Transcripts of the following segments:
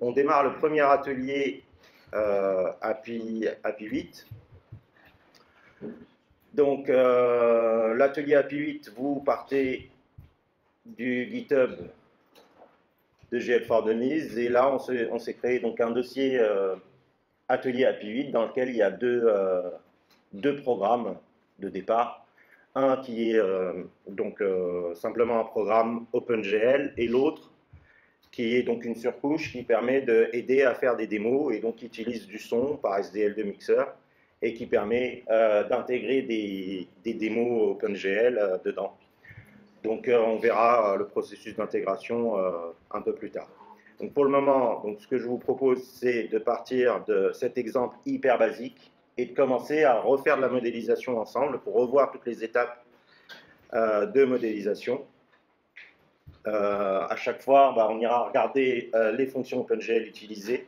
on démarre le premier atelier API 8. Donc, l'atelier API 8, vous partez du GitHub de GL4Dummies et là, on s'est créé donc un dossier Atelier API 8 dans lequel il y a deux programmes de départ. Un qui est simplement un programme OpenGL et l'autre qui est donc une surcouche qui permet d'aider à faire des démos et donc qui utilise du son par SDL de mixeur et qui permet d'intégrer des démos OpenGL dedans. Donc on verra le processus d'intégration un peu plus tard. Donc pour le moment, donc, ce que je vous propose, c'est de partir de cet exemple hyper basique et de commencer à refaire de la modélisation ensemble pour revoir toutes les étapes de modélisation. À chaque fois, bah, on ira regarder les fonctions OpenGL utilisées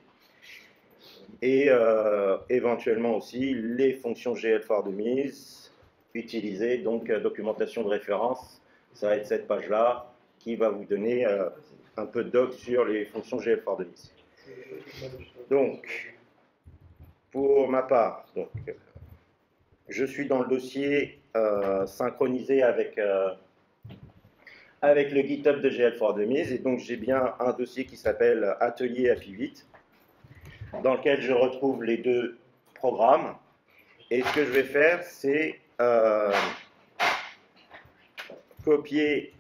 et éventuellement aussi les fonctions GL4Dummies utilisées, donc documentation de référence. Ça va être cette page-là qui va vous donner un peu de doc sur les fonctions GL4Dummies. Donc, pour ma part, donc, je suis dans le dossier synchronisé avec le GitHub de GL4Dummies et donc j'ai bien un dossier qui s'appelle Atelier API 8 dans lequel je retrouve les deux programmes. Et ce que je vais faire, c'est copier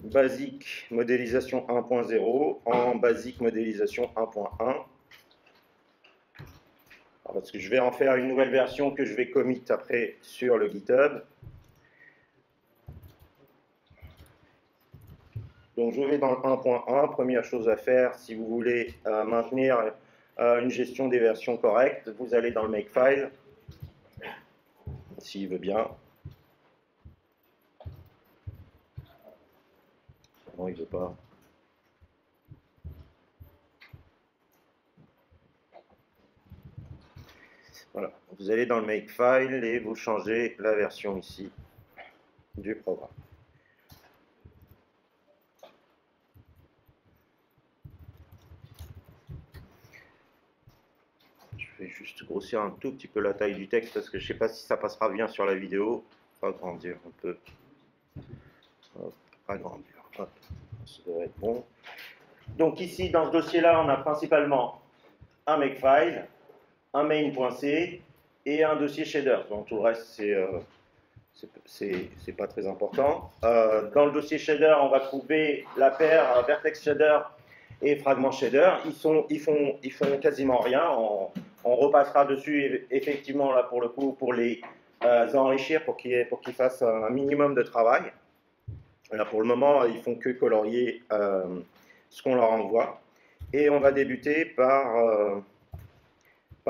basique modélisation 1.0 en basique modélisation 1.1 parce que je vais en faire une nouvelle version que je vais commit après sur le GitHub. Donc je vais dans le 1.1, première chose à faire si vous voulez maintenir une gestion des versions correcte, vous allez dans le Makefile, s'il veut bien. Non, il ne veut pas. Voilà, vous allez dans le Makefile et vous changez la version ici du programme. Je vais juste grossir un tout petit peu la taille du texte parce que je ne sais pas si ça passera bien sur la vidéo. Agrandir un peu. Hop, agrandir. Hop, ça devrait être bon. Donc ici, dans ce dossier-là, on a principalement un Makefile, un main.c et un dossier shader. Donc tout le reste, c'est pas très important. Dans le dossier shader, on va trouver la paire vertex shader et fragment shader. Ils font quasiment rien. On repassera dessus effectivement là pour le coup pour les enrichir pour qu'ils fassent un minimum de travail. Là, pour le moment, ils ne font que colorier ce qu'on leur envoie. Et on va débuter par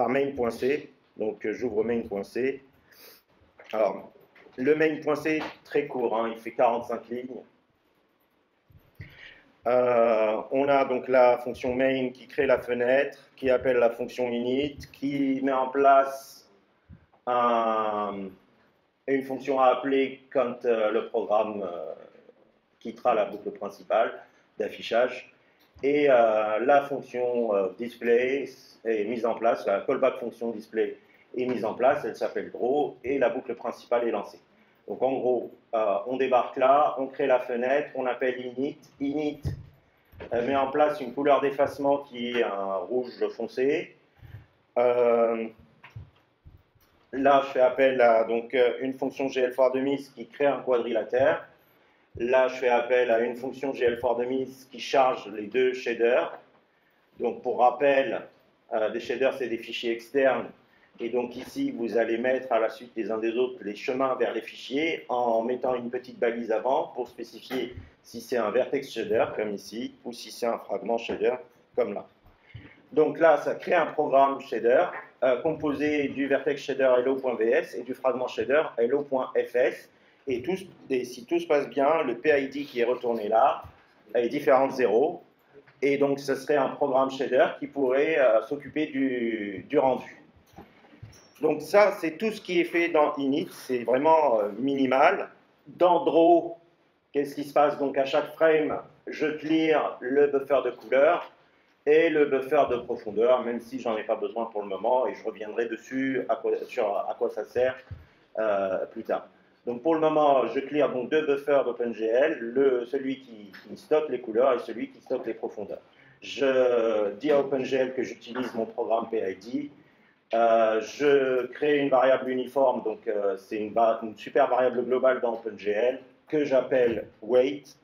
main.c. Donc, j'ouvre main.c. Alors, le main.c, très court, hein, il fait 45 lignes. On a donc la fonction main qui crée la fenêtre, qui appelle la fonction init, qui met en place une fonction à appeler quand le programme quittera la boucle principale d'affichage et la fonction display est mise en place, la callback fonction display est mise en place, elle s'appelle draw et la boucle principale est lancée. Donc en gros, on débarque là, on crée la fenêtre, on appelle init, init met en place une couleur d'effacement qui est un rouge foncé. Là, je fais appel à donc, une fonction GL4Dummies qui crée un quadrilatère. Là, je fais appel à une fonction GL4Dummies qui charge les deux shaders. Donc, pour rappel, des shaders, c'est des fichiers externes. Et donc, ici, vous allez mettre à la suite les uns des autres les chemins vers les fichiers en mettant une petite balise avant pour spécifier si c'est un vertex shader, comme ici, ou si c'est un fragment shader, comme là. Donc là, ça crée un programme shader composé du vertex shader hello.vs et du fragment shader hello.fs. Et si tout se passe bien, le PID qui est retourné là est différent de 0. Et donc, ce serait un programme shader qui pourrait s'occuper du rendu. Donc ça, c'est tout ce qui est fait dans init. C'est vraiment minimal. Dans draw, qu'est-ce qui se passe? Donc à chaque frame, je clear le buffer de couleur et le buffer de profondeur, même si j'en ai pas besoin pour le moment, et je reviendrai dessus à quoi ça sert plus tard. Donc pour le moment, je clear donc deux buffers d'OpenGL, celui qui stocke les couleurs et celui qui stocke les profondeurs. Je dis à OpenGL que j'utilise mon programme PID. Je crée une variable uniforme, donc c'est une super variable globale dans OpenGL que j'appelle weight,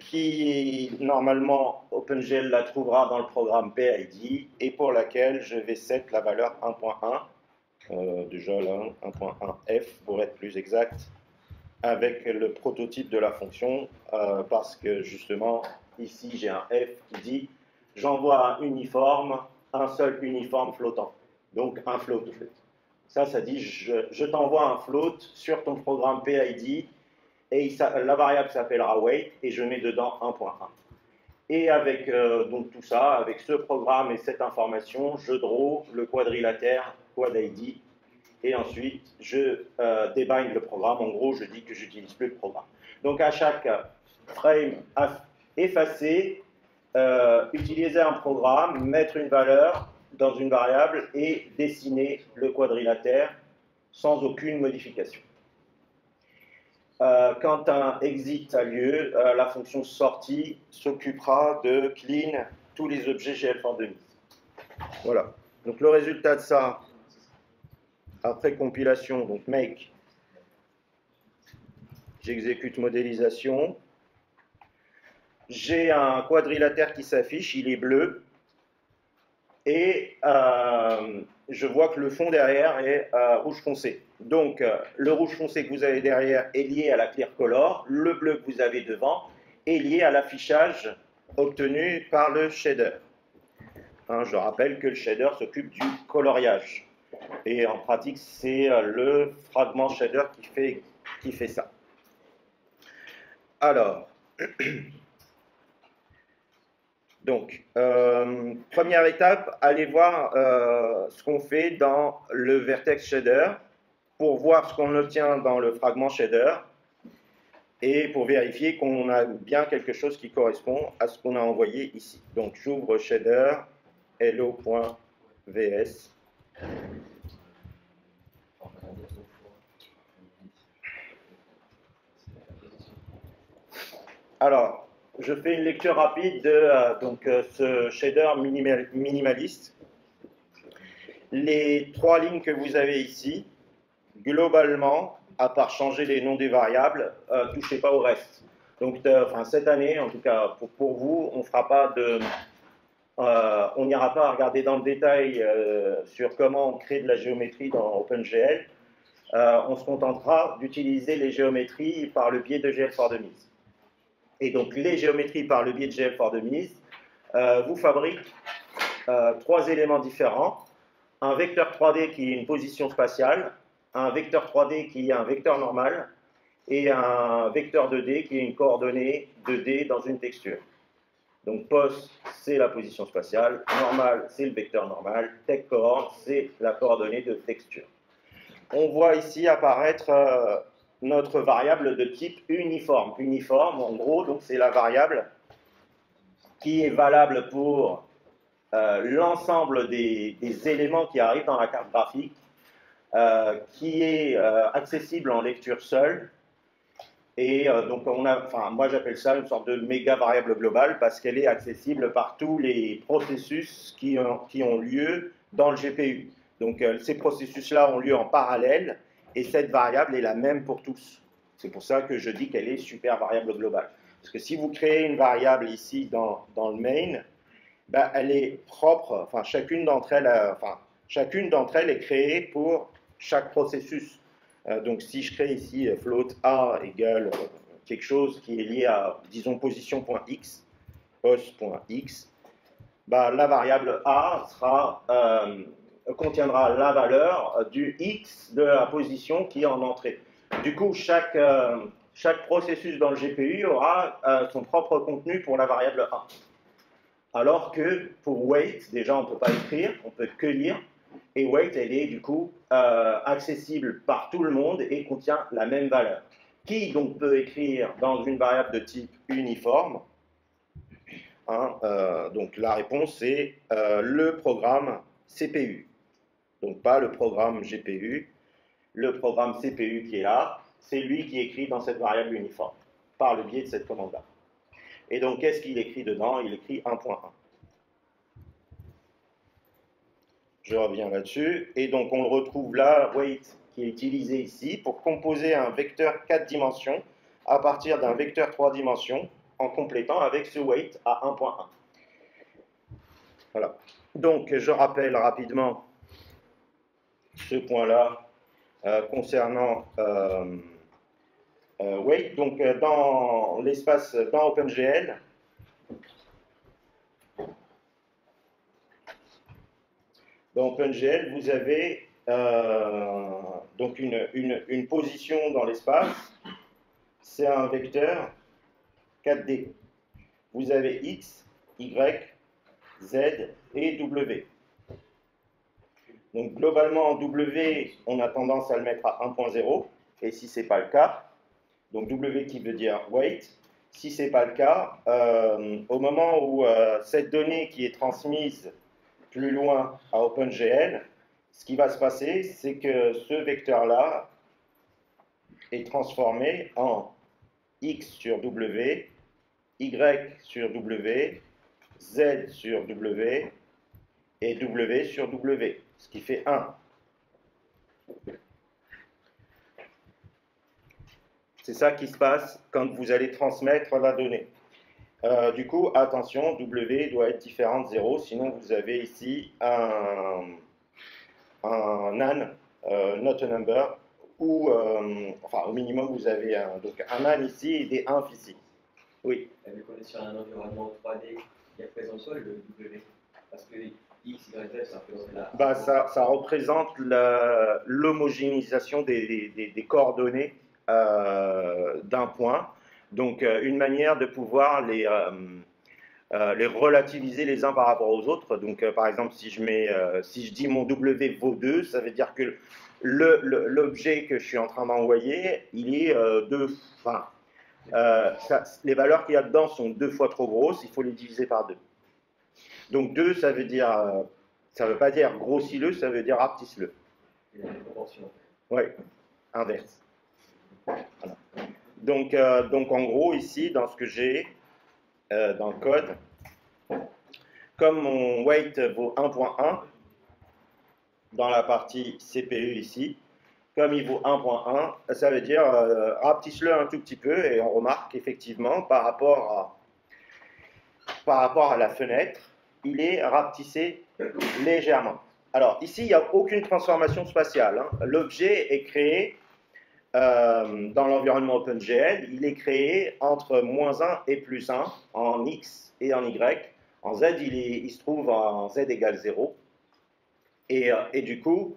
qui normalement OpenGL la trouvera dans le programme PID et pour laquelle je vais set la valeur 1.1, déjà là 1.1f pour être plus exact, avec le prototype de la fonction, parce que justement ici j'ai un f qui dit j'envoie un uniforme, un seul uniforme flottant, donc un float. Ça dit je t'envoie un float sur ton programme PID et la variable s'appellera weight et je mets dedans 1.1. Et avec donc tout ça, avec ce programme et cette information, je draw le quadrilatère quad ID et ensuite je débinde le programme. En gros, je dis que j'utilise plus le programme. Donc à chaque frame effacé, utiliser un programme, mettre une valeur dans une variable et dessiner le quadrilatère sans aucune modification. Quand un exit a lieu, la fonction sortie s'occupera de clean tous les objets GL4Dummies. Voilà. Donc le résultat de ça, après compilation, donc make, j'exécute modélisation. J'ai un quadrilatère qui s'affiche, il est bleu, et je vois que le fond derrière est rouge foncé. Donc le rouge foncé que vous avez derrière est lié à la clear color, le bleu que vous avez devant est lié à l'affichage obtenu par le shader. Hein, je rappelle que le shader s'occupe du coloriage, et en pratique c'est le fragment shader qui fait ça. Alors... Donc, première étape, allez voir ce qu'on fait dans le vertex shader pour voir ce qu'on obtient dans le fragment shader et pour vérifier qu'on a bien quelque chose qui correspond à ce qu'on a envoyé ici. Donc, j'ouvre shader hello.vs. Alors, je fais une lecture rapide de ce shader minimaliste. Les trois lignes que vous avez ici, globalement, à part changer les noms des variables, ne touchez pas au reste. Donc, cette année, en tout cas pour vous, on fera pas de, on n'ira pas regarder dans le détail sur comment on crée de la géométrie dans OpenGL. On se contentera d'utiliser les géométries par le biais de GL4Dummies. Et donc, les géométries par le biais de GL4Dummies vous fabriquent trois éléments différents. Un vecteur 3D qui est une position spatiale, un vecteur 3D qui est un vecteur normal et un vecteur 2D qui est une coordonnée 2D dans une texture. Donc, post, c'est la position spatiale, normal, c'est le vecteur normal, tech-coord, c'est la coordonnée de texture. On voit ici apparaître... notre variable de type uniforme. Uniforme, en gros, donc c'est la variable qui est valable pour l'ensemble des éléments qui arrivent dans la carte graphique, qui est accessible en lecture seule. Et donc, moi j'appelle ça une sorte de méga variable globale parce qu'elle est accessible par tous les processus qui ont lieu dans le GPU. Donc, ces processus-là ont lieu en parallèle. Et cette variable est la même pour tous. C'est pour ça que je dis qu'elle est super variable globale. Parce que si vous créez une variable ici dans le main, bah elle est propre, chacune d'entre elles est créée pour chaque processus. Donc si je crée ici float A égale quelque chose qui est lié à, disons, position.x, os.x, bah la variable A sera... contiendra la valeur du X de la position qui est en entrée. Du coup, chaque processus dans le GPU aura son propre contenu pour la variable A. Alors que pour weight, déjà on ne peut pas écrire, on ne peut que lire, et weight elle est du coup accessible par tout le monde et contient la même valeur. qui donc peut écrire dans une variable de type uniforme, hein, donc la réponse c'est le programme CPU, donc pas le programme GPU, le programme CPU qui est là, c'est lui qui écrit dans cette variable uniforme, par le biais de cette commande-là. Et donc qu'est-ce qu'il écrit dedans? Il écrit 1.1. Je reviens là-dessus, et donc on le retrouve là, wait, qui est utilisé ici pour composer un vecteur 4 dimensions à partir d'un vecteur 3 dimensions en complétant avec ce wait à 1.1. Voilà. Donc je rappelle rapidement ce point-là concernant wait. Donc dans l'espace, dans OpenGL, dans OpenGL, vous avez donc une position dans l'espace, c'est un vecteur 4D. Vous avez X, Y, Z et W. Donc globalement, W, on a tendance à le mettre à 1.0, et si ce n'est pas le cas, donc W qui veut dire wait, si ce n'est pas le cas, au moment où cette donnée qui est transmise plus loin à OpenGL, ce qui va se passer, c'est que ce vecteur-là est transformé en X sur W, Y sur W, Z sur W et W sur W, ce qui fait 1. C'est ça qui se passe quand vous allez transmettre la donnée. Du coup, attention, W doit être différent de 0, sinon vous avez ici un NAN, not a number, ou, enfin, au minimum, vous avez un NAN ici et des 1 ici. Oui. Vu qu'on est sur un environnement 3D, il y a présent seul le W, parce que X, Y, Z, ça représente la... Bah, ça représente l'homogénéisation des coordonnées d'un point. Donc, une manière de pouvoir les relativiser les uns par rapport aux autres. Donc, par exemple, si je dis mon W vaut 2, ça veut dire que l'objet que je suis en train d'envoyer, il est 2. Enfin, les valeurs qu'il y a dedans sont 2 fois trop grosses, il faut les diviser par 2. Donc, 2, ça veut dire, ça veut pas dire grossis-le, ça veut dire rapetisse-le. Oui, inverse. Voilà. Donc en gros, ici, dans ce que j'ai dans le code, comme mon wait vaut 1.1, dans la partie CPU ici, comme il vaut 1.1, ça veut dire rapetisse-le un tout petit peu, et on remarque effectivement, par rapport à la fenêtre, il est rapetissé légèrement. Alors ici, il n'y a aucune transformation spatiale, hein. L'objet est créé... dans l'environnement OpenGL, il est créé entre -1 et +1 en X et en Y. En Z, il se trouve en Z égale 0. Et du coup,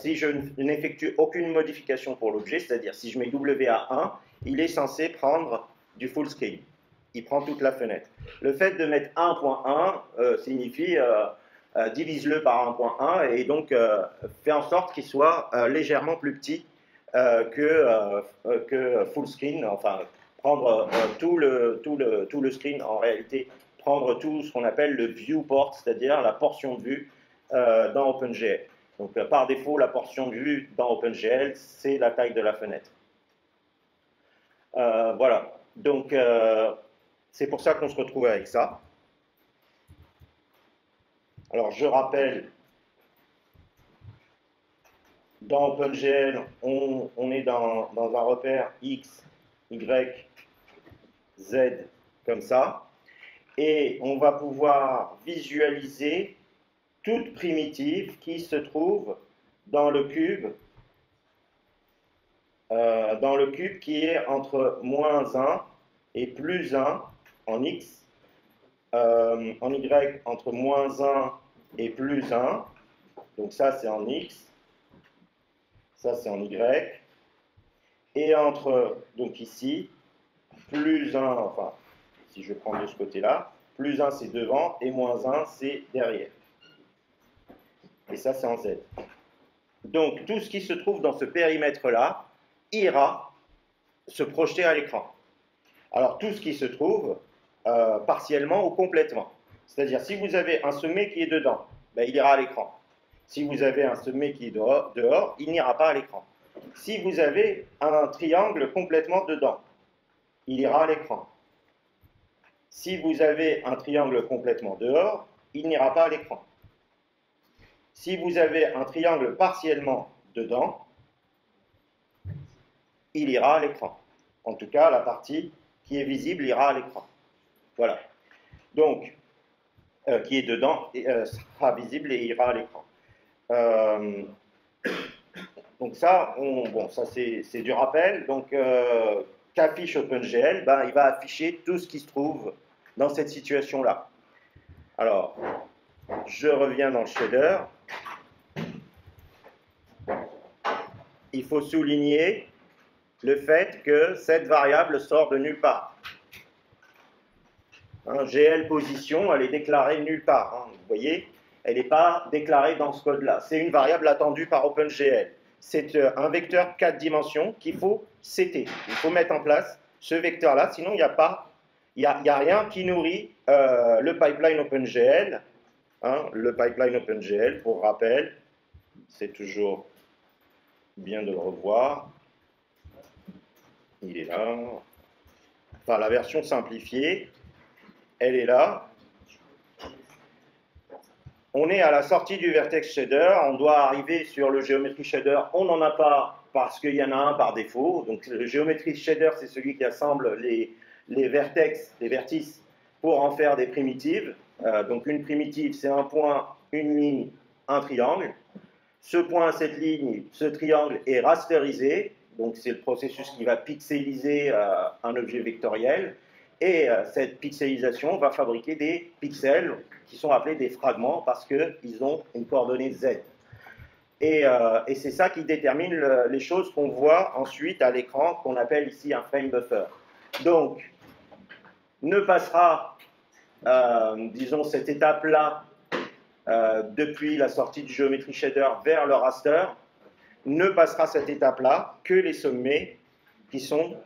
si je n'effectue aucune modification pour l'objet, c'est-à-dire si je mets W à 1, il est censé prendre du full scale. Il prend toute la fenêtre. Le fait de mettre 1.1 signifie divise-le par 1.1 et donc fait en sorte qu'il soit légèrement plus petit que full screen, enfin prendre tout le screen, en réalité prendre tout ce qu'on appelle le viewport, c'est-à-dire la portion de vue dans OpenGL. Donc par défaut, la portion de vue dans OpenGL, c'est la taille de la fenêtre. Voilà, donc c'est pour ça qu'on se retrouve avec ça. Alors je rappelle... Dans OpenGL, on est dans un repère X, Y, Z, comme ça. Et on va pouvoir visualiser toute primitive qui se trouve dans le cube, qui est entre -1 et +1 en X, en Y entre -1 et +1. Donc ça, c'est en X. Ça, c'est en Y. Et entre, donc ici, +1, enfin, si je prends de ce côté-là, +1, c'est devant, et -1, c'est derrière. Et ça, c'est en Z. Donc, tout ce qui se trouve dans ce périmètre-là ira se projeter à l'écran. Alors tout ce qui se trouve partiellement ou complètement. C'est-à-dire si vous avez un sommet qui est dedans, ben, il ira à l'écran. Si vous avez un sommet qui est dehors, il n'ira pas à l'écran. Si vous avez un triangle complètement dedans, il ira à l'écran. Si vous avez un triangle complètement dehors, il n'ira pas à l'écran. Si vous avez un triangle partiellement dedans, il ira à l'écran. En tout cas, la partie qui est visible ira à l'écran. Voilà. Donc, qui est dedans sera visible et ira à l'écran. Donc ça, bon, ça c'est du rappel. Donc, qu'affiche OpenGL? Ben, il va afficher tout ce qui se trouve dans cette situation-là. Alors, je reviens dans le shader. Il faut souligner le fait que cette variable sort de nulle part. Hein, GL position, elle est déclarée nulle part. Hein, vous voyez, elle n'est pas déclarée dans ce code-là. C'est une variable attendue par OpenGL. C'est un vecteur 4 dimensions qu'il faut setter. Il faut mettre en place ce vecteur-là, sinon il n'y a pas, il n'y a rien qui nourrit le pipeline OpenGL. Hein, le pipeline OpenGL, pour rappel, c'est toujours bien de le revoir. Il est là. Enfin, la version simplifiée, elle est là. On est à la sortie du vertex shader, on doit arriver sur le geometry shader, on n'en a pas parce qu'il y en a un par défaut. Donc le geometry shader, c'est celui qui assemble les vertices pour en faire des primitives. Donc une primitive, c'est un point, une ligne, un triangle. Ce point, cette ligne, ce triangle est rasterisé, donc c'est le processus qui va pixeliser un objet vectoriel. Et cette pixelisation va fabriquer des pixels qui sont appelés des fragments parce qu'ils ont une coordonnée Z. Et c'est ça qui détermine les choses qu'on voit ensuite à l'écran, qu'on appelle ici un frame buffer. Donc, ne passera, disons, cette étape-là depuis la sortie du geometry shader vers le raster, ne passera cette étape-là que les sommets qui sont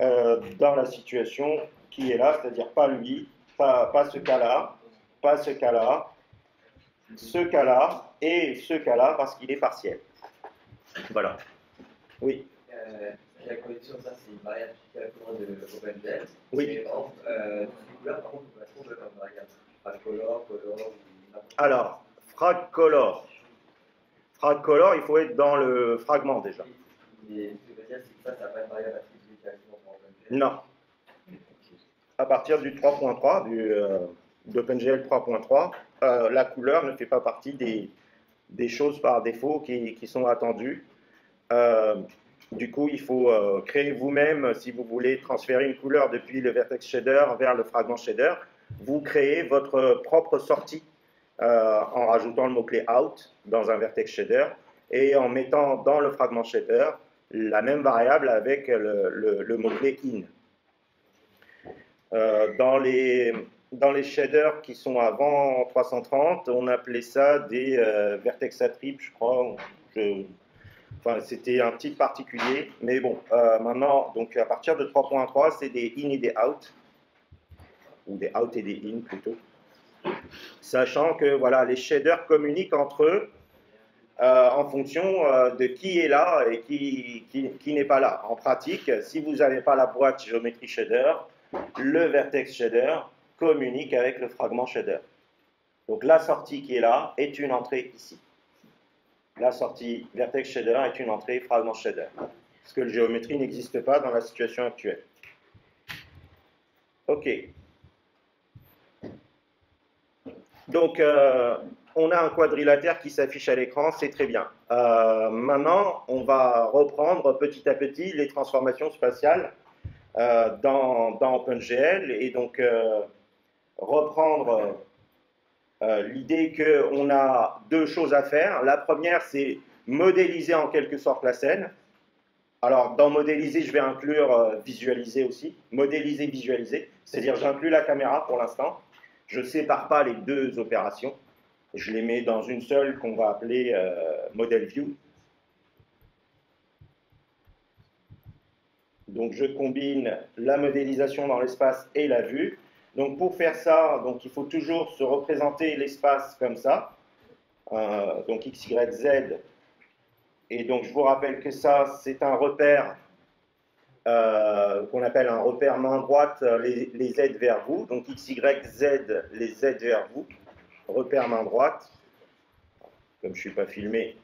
dans la situation qui est là, c'est-à-dire pas lui, pas ce cas-là, pas ce cas-là, ce cas-là et ce cas-là parce qu'il est partiel. Voilà. Oui. La condition, ça c'est une variable qui est de OpenGL. Oui. Là, par contre, on trouve comme variable fragcolor, color. Alors, fragcolor. Fragcolor, il faut être dans le fragment déjà. Et ce que je veux dire, c'est que ça, ça n'a pas une variable attribuée directement dans OpenGL. Non. À partir du 3.3, d'OpenGL 3.3, la couleur ne fait pas partie des choses par défaut qui sont attendues. Du coup, il faut créer vous-même, si vous voulez transférer une couleur depuis le vertex shader vers le fragment shader, vous créez votre propre sortie en rajoutant le mot-clé out dans un vertex shader et en mettant dans le fragment shader la même variable avec le mot-clé in. Dans les shaders qui sont avant 330, on appelait ça des vertex attribs, je crois. Enfin, c'était un titre particulier, mais bon, maintenant, donc à partir de 3.3, c'est des in et des out, ou des out et des in plutôt, sachant que voilà, les shaders communiquent entre eux en fonction de qui est là et qui n'est pas là. En pratique, si vous n'avez pas la boîte géométrie shader, le vertex shader communique avec le fragment shader. Donc la sortie qui est là est une entrée ici. La sortie vertex shader est une entrée fragment shader, parce que le géométrie n'existe pas dans la situation actuelle. Ok. Donc, on a un quadrilatère qui s'affiche à l'écran, c'est très bien. Maintenant, on va reprendre petit à petit les transformations spatiales dans OpenGL et donc reprendre l'idée qu'on a deux choses à faire. La première, c'est modéliser en quelque sorte la scène. Alors, dans modéliser, je vais inclure visualiser aussi. Modéliser, visualiser, c'est-à-dire j'inclus la caméra pour l'instant. Je ne sépare pas les deux opérations. Je les mets dans une seule qu'on va appeler modelView. Donc je combine la modélisation dans l'espace et la vue. Donc pour faire ça, donc, il faut toujours se représenter l'espace comme ça. Donc x, y, z. Et donc je vous rappelle que ça, c'est un repère qu'on appelle un repère main droite, les z vers vous. Donc x, y, z, les z vers vous. Repère main droite. Comme je ne suis pas filmé,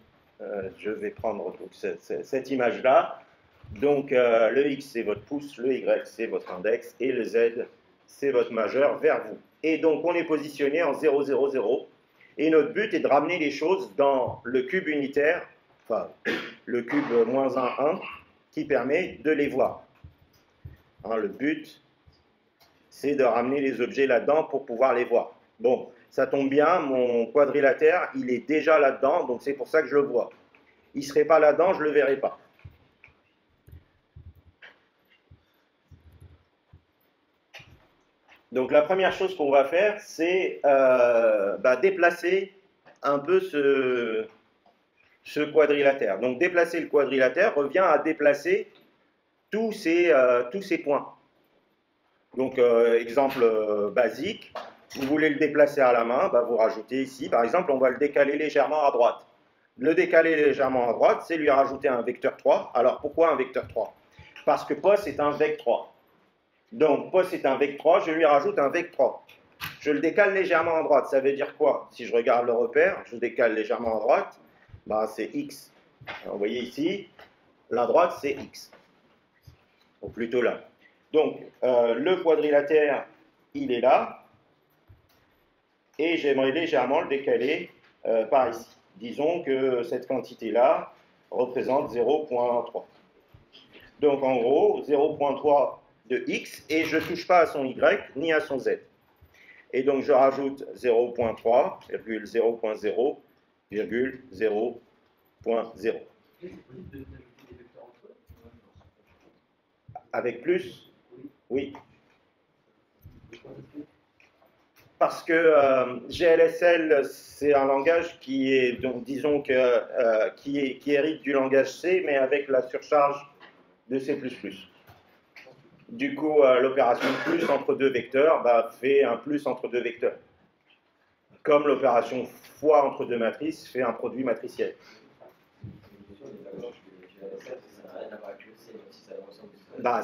je vais prendre donc, cette image-là. Donc le x, c'est votre pouce, le y, c'est votre index, et le z, c'est votre majeur vers vous. Et donc on est positionné en 0, 0, 0. Et notre but est de ramener les choses dans le cube unitaire, enfin le cube moins 1, 1, qui permet de les voir. Hein, le but, c'est de ramener les objets là-dedans pour pouvoir les voir. Bon, ça tombe bien, mon quadrilatère, il est déjà là-dedans, donc c'est pour ça que je le vois. Il ne serait pas là-dedans, je ne le verrais pas. Donc la première chose qu'on va faire, c'est déplacer un peu ce quadrilatère. Donc déplacer le quadrilatère revient à déplacer tous ces points. Donc exemple basique, vous voulez le déplacer à la main, vous rajoutez ici. Par exemple, on va le décaler légèrement à droite. Le décaler légèrement à droite, c'est lui rajouter un vecteur 3. Alors pourquoi un vecteur 3? Parce que POS est un vec 3. Donc, POS est un vec 3, je lui rajoute un vec 3. Je le décale légèrement à droite. Ça veut dire quoi? Si je regarde le repère, je décale légèrement à droite, c'est X. Alors, vous voyez ici, la droite, c'est X. Ou plutôt là. Donc, le quadrilatère, il est là. Et j'aimerais légèrement le décaler par ici. Disons que cette quantité-là représente 0.3. Donc, en gros, 0.3... de x, et je ne touche pas à son y ni à son z. Et donc je rajoute 0.3, 0.0, 0.0. Avec plus? Oui. Parce que GLSL, c'est un langage qui est, donc disons que, qui hérite du langage C, mais avec la surcharge de C++. Du coup, l'opération plus entre deux vecteurs fait un plus entre deux vecteurs. Comme l'opération fois entre deux matrices fait un produit matriciel.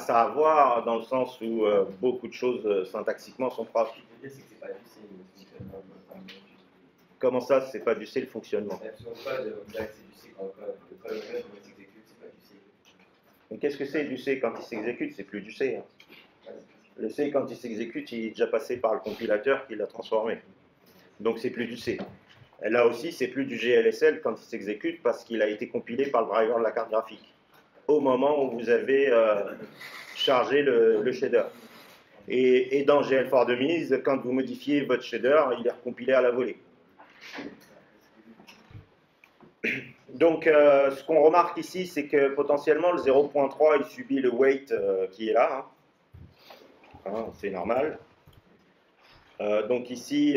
Ça a à voir dans le sens où beaucoup de choses syntaxiquement sont propres. Comment ça, c'est pas du C le fonctionnement? Mais qu'est-ce que c'est du C quand il s'exécute? C'est plus du C. Hein. Le C, quand il s'exécute, il est déjà passé par le compilateur qui l'a transformé. Donc c'est plus du C. Et là aussi, c'est plus du GLSL quand il s'exécute parce qu'il a été compilé par le driver de la carte graphique au moment où vous avez chargé le shader. Et dans GL4Dummies, quand vous modifiez votre shader, il est recompilé à la volée. Donc, ce qu'on remarque ici, c'est que potentiellement, le 0.3, il subit le weight qui est là. Hein. Hein, c'est normal. Donc ici,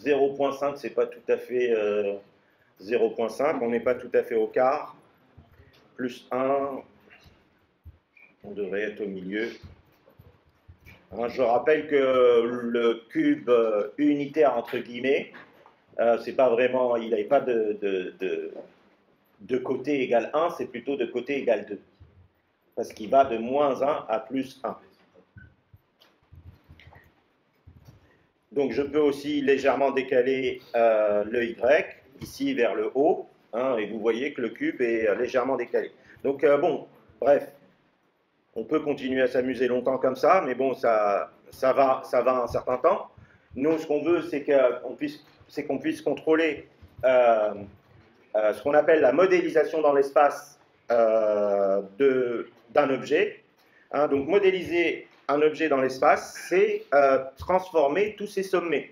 0.5, c'est pas tout à fait 0.5. On n'est pas tout à fait au quart. Plus 1, on devrait être au milieu. Hein, je rappelle que le cube unitaire, entre guillemets, c'est pas vraiment, il n'avait pas de côté égal 1, c'est plutôt de côté égal 2. Parce qu'il va de moins 1 à plus 1. Donc je peux aussi légèrement décaler le y, ici vers le haut, hein, et vous voyez que le cube est légèrement décalé. Donc bref, on peut continuer à s'amuser longtemps comme ça, mais bon, ça va un certain temps. Nous, ce qu'on veut, c'est qu'on puisse... contrôler ce qu'on appelle la modélisation dans l'espace d'un objet. Hein, donc modéliser un objet dans l'espace, c'est transformer tous ses sommets,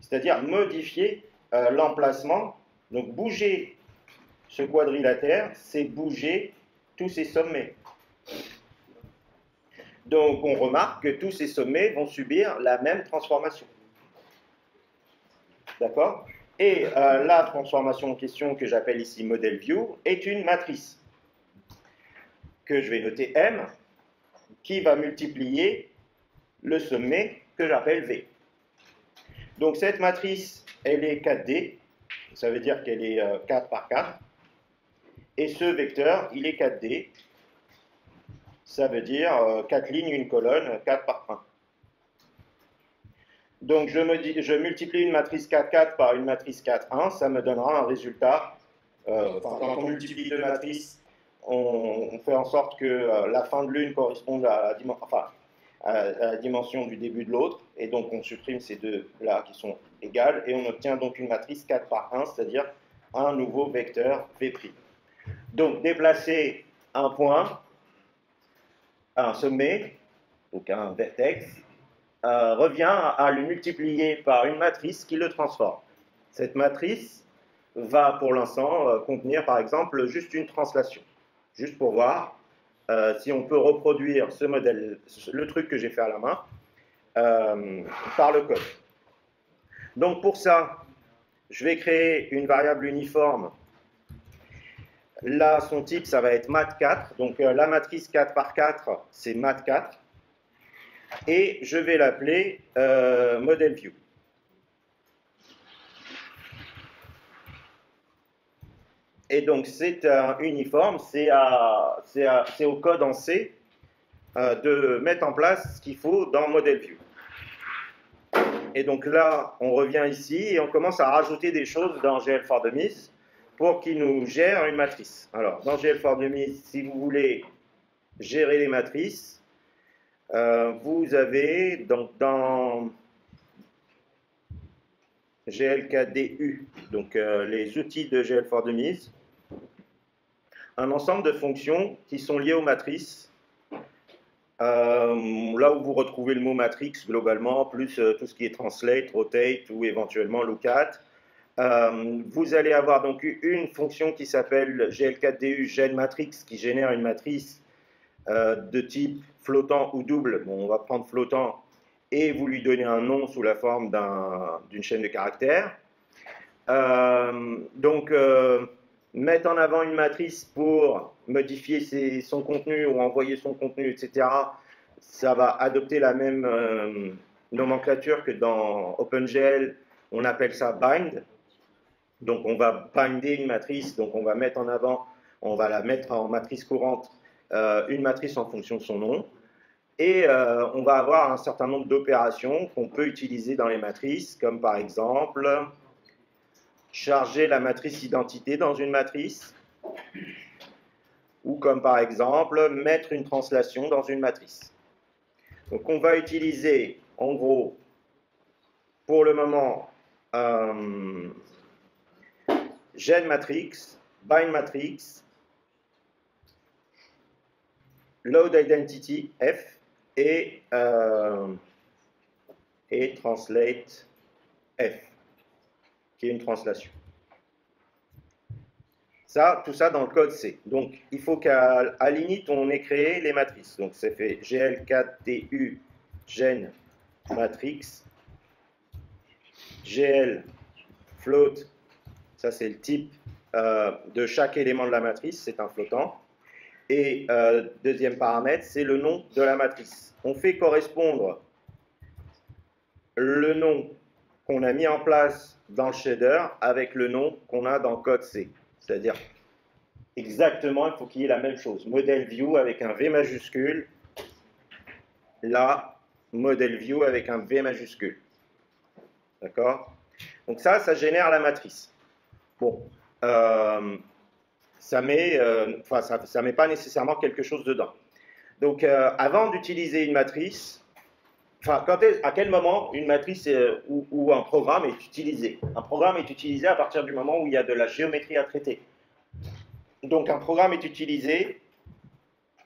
c'est-à-dire modifier l'emplacement. Donc bouger ce quadrilatère, c'est bouger tous ses sommets. Donc on remarque que tous ces sommets vont subir la même transformation. D'accord? Et la transformation en question que j'appelle ici modelView est une matrice que je vais noter M, qui va multiplier le sommet que j'appelle V. Donc cette matrice, elle est 4D, ça veut dire qu'elle est 4 par 4, et ce vecteur, il est 4D, ça veut dire 4 lignes, une colonne, 4 par 1. Donc je multiplie une matrice 4-4 par une matrice 4-1, ça me donnera un résultat. Quand on multiplie deux matrices, on fait en sorte que la fin de l'une corresponde à la dimension du début de l'autre, et donc on supprime ces deux-là qui sont égales, et on obtient donc une matrice 4 par 1, c'est-à-dire un nouveau vecteur V'. Donc déplacer un point à un sommet, donc à un vertex, revient à le multiplier par une matrice qui le transforme. Cette matrice va pour l'instant contenir par exemple juste une translation, juste pour voir si on peut reproduire ce modèle, le truc que j'ai fait à la main, par le code. Donc pour ça, je vais créer une variable uniforme. Là, son type, ça va être mat4. Donc la matrice 4 par 4, c'est mat4. Et je vais l'appeler modelView. Et donc, c'est uniforme, c'est au code en C de mettre en place ce qu'il faut dans modelView. Et donc là, on revient ici et on commence à rajouter des choses dans GL4Dummies pour qu'il nous gère une matrice. Alors, dans GL4Dummies, si vous voulez gérer les matrices, vous avez donc dans GL4DU, donc les outils de GL4Dummies, un ensemble de fonctions qui sont liées aux matrices, là où vous retrouvez le mot matrix globalement, plus tout ce qui est translate, rotate ou éventuellement lookat. Vous allez avoir donc une fonction qui s'appelle GL4DU genMatrix qui génère une matrice de type flottant ou double. Bon, on va prendre flottant et vous lui donnez un nom sous la forme d'une chaîne de caractères. Mettre en avant une matrice pour modifier son contenu ou envoyer son contenu, etc., ça va adopter la même nomenclature que dans OpenGL, on appelle ça bind. Donc on va binder une matrice, donc on va mettre en avant, on va la mettre en matrice courante, une matrice en fonction de son nom, et on va avoir un certain nombre d'opérations qu'on peut utiliser dans les matrices, comme par exemple charger la matrice identité dans une matrice, ou comme par exemple mettre une translation dans une matrice. Donc on va utiliser en gros pour le moment genMatrix, bindMatrix, loadIdentityF et translateF qui est une translation. Ça, tout ça dans le code C. Donc, il faut qu'à la limite, on ait créé les matrices. Donc, c'est fait GL4DU genMatrix, GL float, ça c'est le type de chaque élément de la matrice, c'est un flottant. Et deuxième paramètre, c'est le nom de la matrice. On fait correspondre le nom qu'on a mis en place dans le shader avec le nom qu'on a dans le code C. C'est-à-dire, exactement, il faut qu'il y ait la même chose. modelView avec un V majuscule. Là, modelView avec un V majuscule. D'accord? Donc ça génère la matrice. Bon. Ça met pas nécessairement quelque chose dedans. Donc, avant d'utiliser une matrice, à quel moment une matrice ou un programme est utilisé? Un programme est utilisé à partir du moment où il y a de la géométrie à traiter. Donc, un programme est utilisé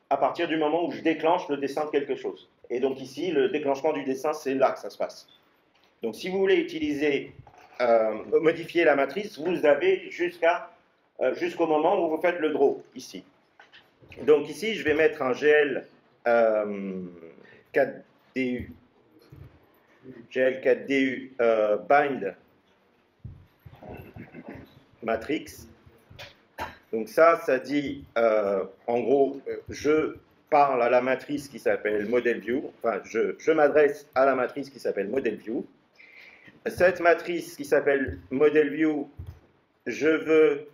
à partir du moment où je déclenche le dessin de quelque chose. Et donc ici, le déclenchement du dessin, c'est là que ça se passe. Donc, si vous voulez modifier la matrice, vous avez jusqu'au moment où vous faites le draw, ici. Donc ici, je vais mettre un GL4DU bind matrix. Donc ça dit, en gros, je parle à la matrice qui s'appelle modelView, enfin je m'adresse à la matrice qui s'appelle modelView. Cette matrice qui s'appelle modelView, je veux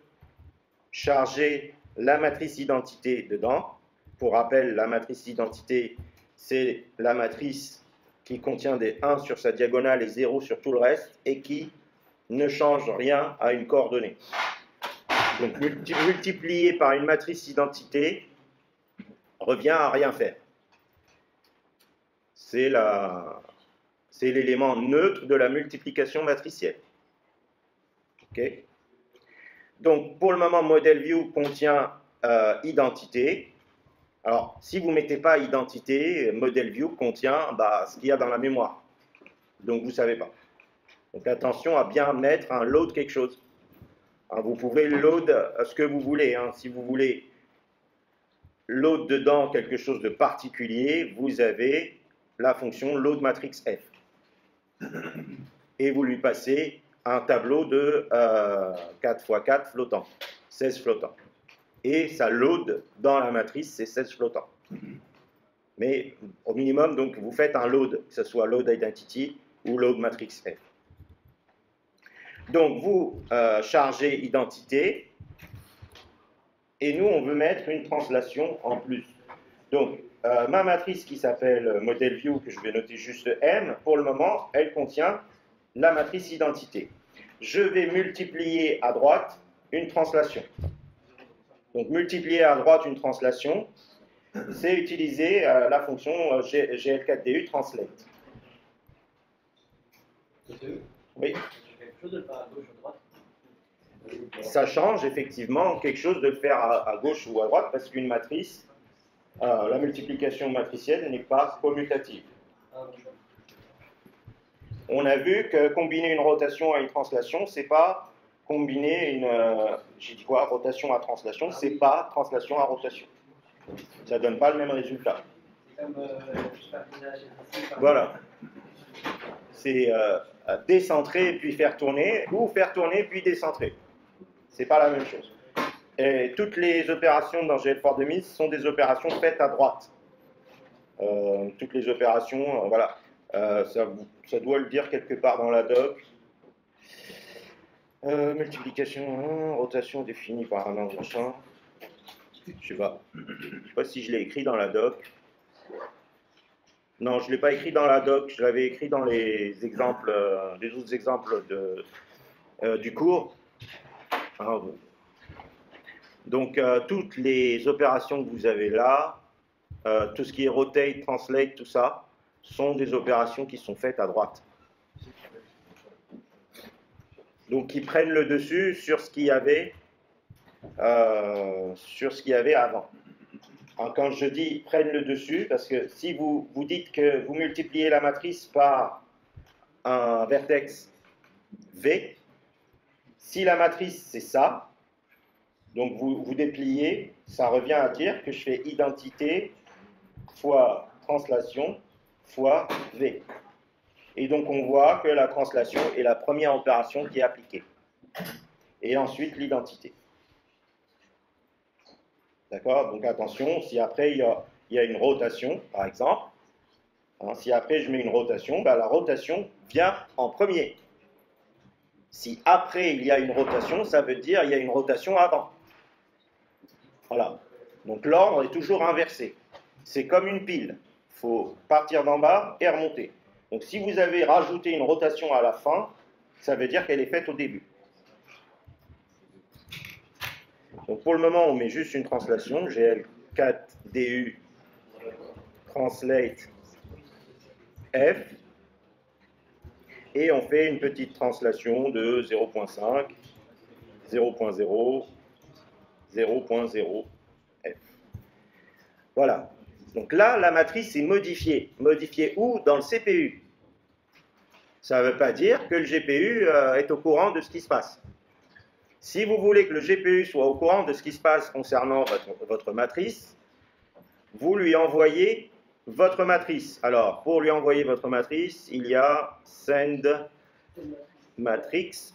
charger la matrice identité dedans. Pour rappel, la matrice identité, c'est la matrice qui contient des 1 sur sa diagonale et 0 sur tout le reste et qui ne change rien à une coordonnée. Donc multiplier par une matrice identité revient à rien faire. C'est l'élément neutre de la multiplication matricielle. Okay. Donc pour le moment, modelView contient identité. Alors si vous ne mettez pas identité, modelView contient ce qu'il y a dans la mémoire. Donc vous ne savez pas. Donc attention à bien mettre un load quelque chose. Vous pouvez load ce que vous voulez. Si vous voulez load dedans quelque chose de particulier, vous avez la fonction loadMatrixF. Et vous lui passez un tableau de 4×4 flottant, 16 flottants. Et ça load dans la matrice, c'est 16 flottants. Mais au minimum, donc, vous faites un load, que ce soit loadIdentity ou loadMatrixF. Donc, vous chargez identité, et nous, on veut mettre une translation en plus. Donc, ma matrice qui s'appelle modelView, que je vais noter juste M, pour le moment, elle contient la matrice identité. Je vais multiplier à droite une translation. Donc, multiplier à droite une translation, c'est utiliser la fonction GL4DU translate. Oui. Ça change effectivement quelque chose de le faire à gauche ou à droite parce qu'une matrice, la multiplication matricielle n'est pas commutative. On a vu que combiner une rotation à une translation, c'est pas combiner une, j'ai dit quoi, rotation à translation, c'est pas translation à rotation. Ça donne pas le même résultat. Voilà. C'est décentrer puis faire tourner, ou faire tourner puis décentrer. C'est pas la même chose. Et toutes les opérations dans GL4Dummies sont des opérations faites à droite. Toutes les opérations, voilà. Ça doit le dire quelque part dans la doc. Multiplication, rotation définie par un angle champ. Je sais pas si je l'ai écrit dans la doc. Non, je ne l'ai pas écrit dans la doc, je l'avais écrit dans les exemples, les autres exemples du cours. Donc, toutes les opérations que vous avez là, tout ce qui est rotate, translate, tout ça, sont des opérations qui sont faites à droite. Donc, qui prennent le dessus sur ce qu'il y avait, avant. Quand je dis « prennent le dessus », parce que si vous dites que vous multipliez la matrice par un vertex V, si la matrice c'est ça, donc vous dépliez, ça revient à dire que je fais identité fois translation fois V. Et donc on voit que la translation est la première opération qui est appliquée. Et ensuite l'identité. D'accord? Donc attention, si après il y a une rotation, par exemple, si après je mets une rotation, la rotation vient en premier. Si après il y a une rotation, ça veut dire qu'il y a une rotation avant. Voilà. Donc l'ordre est toujours inversé. C'est comme une pile. Il faut partir d'en bas et remonter. Donc si vous avez rajouté une rotation à la fin, ça veut dire qu'elle est faite au début. Donc pour le moment, on met juste une translation, GL4DU translate F, et on fait une petite translation de 0.5, 0.0, 0.0 F. Voilà. Donc là, la matrice est modifiée. Modifiée où? Dans le CPU. Ça ne veut pas dire que le GPU est au courant de ce qui se passe. Si vous voulez que le GPU soit au courant de ce qui se passe concernant votre matrice, vous lui envoyez votre matrice. Alors, pour lui envoyer votre matrice, il y a sendMatrix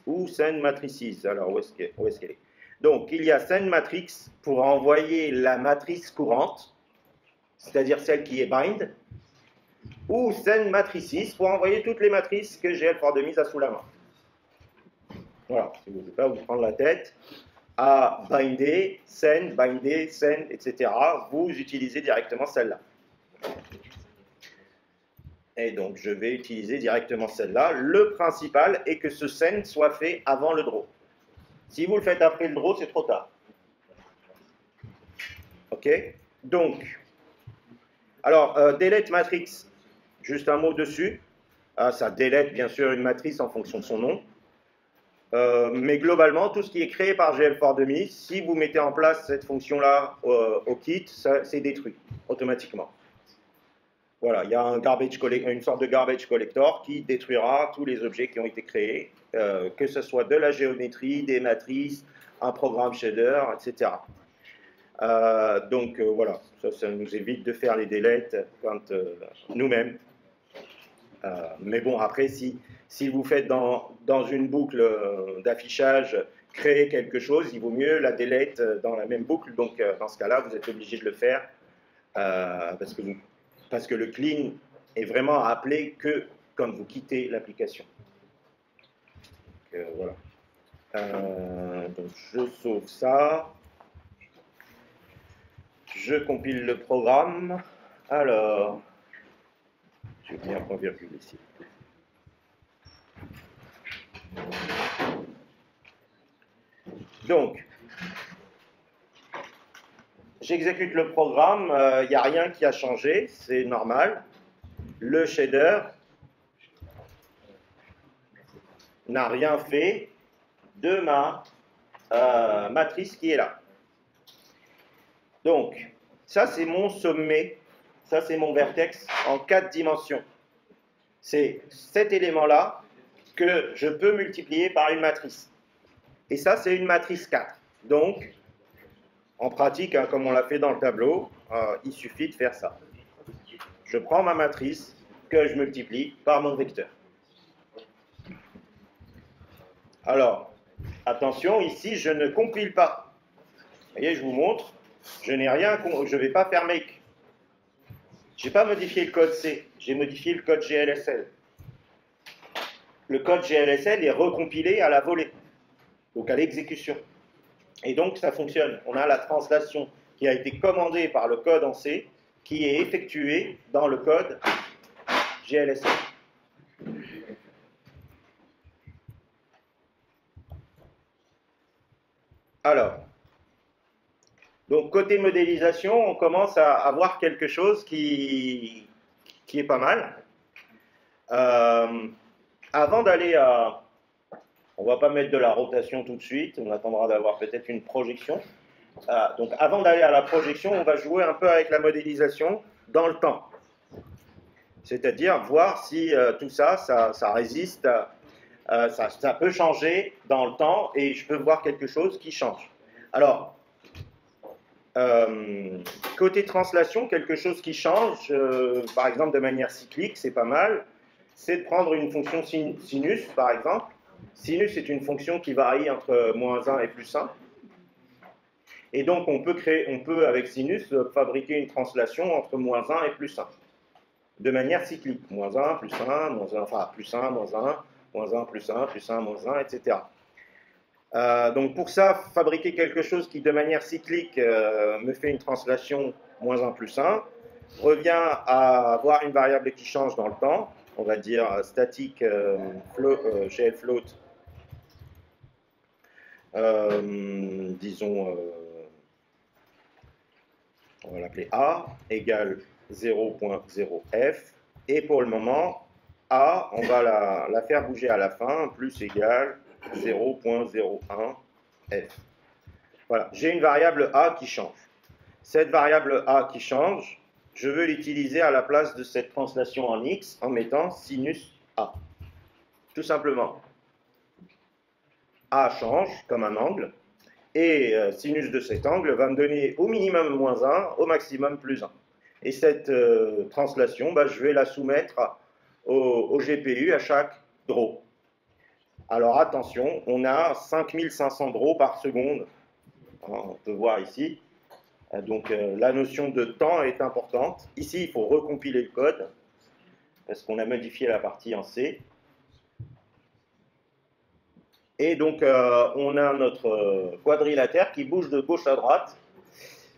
ou sendMatrices. Alors, où est-ce qu'elle est, Donc, il y a sendMatrix pour envoyer la matrice courante, c'est-à-dire celle qui est bind, ou sendMatrices pour envoyer toutes les matrices que GL4Dummies a sous la main. Voilà, si vous ne voulez pas vous prendre la tête à binder, send, etc. Vous utilisez directement celle-là. Et donc, je vais utiliser directement celle-là. Le principal est que ce send soit fait avant le draw. Si vous le faites après le draw, c'est trop tard. OK? Donc, alors, delete matrix, juste un mot dessus. Ça delete, bien sûr, une matrice en fonction de son nom. Mais globalement, tout ce qui est créé par GL4Dummies, si vous mettez en place cette fonction-là au kit, c'est détruit automatiquement. Voilà, il y a une sorte de garbage collector qui détruira tous les objets qui ont été créés, que ce soit de la géométrie, des matrices, un programme shader, etc. Donc voilà, ça nous évite de faire les deletes nous-mêmes. Mais bon, après, si vous faites dans une boucle d'affichage créer quelque chose, il vaut mieux la delete dans la même boucle. Donc dans ce cas-là, vous êtes obligé de le faire parce que le clean est vraiment à appeler que quand vous quittez l'application. Voilà. Donc je sauve ça. Je compile le programme. Alors, je vais bien prendre virgule ici. Donc, j'exécute le programme, il n'y a rien qui a changé, c'est normal. Le shader n'a rien fait de ma matrice qui est là. Donc, ça c'est mon sommet, ça c'est mon vertex en 4 dimensions. C'est cet élément-là que je peux multiplier par une matrice. Et ça, c'est une matrice 4. Donc, en pratique, hein, comme on l'a fait dans le tableau, il suffit de faire ça. Je prends ma matrice que je multiplie par mon vecteur. Alors, attention, ici, je ne compile pas. Vous voyez, je vous montre, je n'ai rien, je ne vais pas faire make. Je n'ai pas modifié le code C, j'ai modifié le code GLSL. Le code GLSL est recompilé à la volée, donc à l'exécution. Et donc, ça fonctionne. On a la translation qui a été commandée par le code en C, qui est effectuée dans le code GLSL. Alors, donc côté modélisation, on commence à avoir quelque chose qui est pas mal. Avant d'aller à... On ne va pas mettre de la rotation tout de suite, on attendra d'avoir peut-être une projection. Donc avant d'aller à la projection, on va jouer un peu avec la modélisation dans le temps. C'est-à-dire voir si tout ça résiste, ça peut changer dans le temps et je peux voir quelque chose qui change. Alors, côté translation, quelque chose qui change, par exemple de manière cyclique, c'est pas mal. C'est de prendre une fonction sinus, par exemple. Sinus est une fonction qui varie entre -1 et +1. Et donc, on peut avec sinus, fabriquer une translation entre -1 et +1. De manière cyclique. -1, +1, -1, enfin, +1, -1, -1, +1, +1, -1, etc. Donc, pour ça, fabriquer quelque chose qui, de manière cyclique, me fait une translation -1, +1, revient à avoir une variable qui change dans le temps. On va dire statique GL float, disons, on va l'appeler A, égale 0.0f, et pour le moment, A, on va la faire bouger à la fin, plus égale 0.01f. Voilà, j'ai une variable A qui change. Cette variable A qui change, je veux l'utiliser à la place de cette translation en X en mettant sinus A. Tout simplement. A change comme un angle, et sinus de cet angle va me donner au minimum -1, au maximum +1. Et cette translation, je vais la soumettre au GPU à chaque draw. Alors attention, on a 5500 draws par seconde on peut voir ici. Donc la notion de temps est importante. Ici, il faut recompiler le code, parce qu'on a modifié la partie en C. Et donc, on a notre quadrilatère qui bouge de gauche à droite,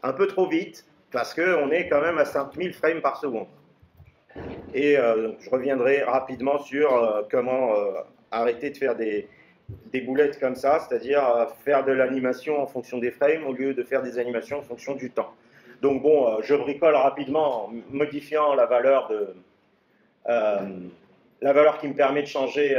un peu trop vite, parce qu'on est quand même à 5000 frames par seconde. Et je reviendrai rapidement sur comment arrêter de faire des boulettes comme ça, c'est-à-dire faire de l'animation en fonction des frames au lieu de faire des animations en fonction du temps. Donc bon, je bricole rapidement en modifiant la valeur qui me permet de changer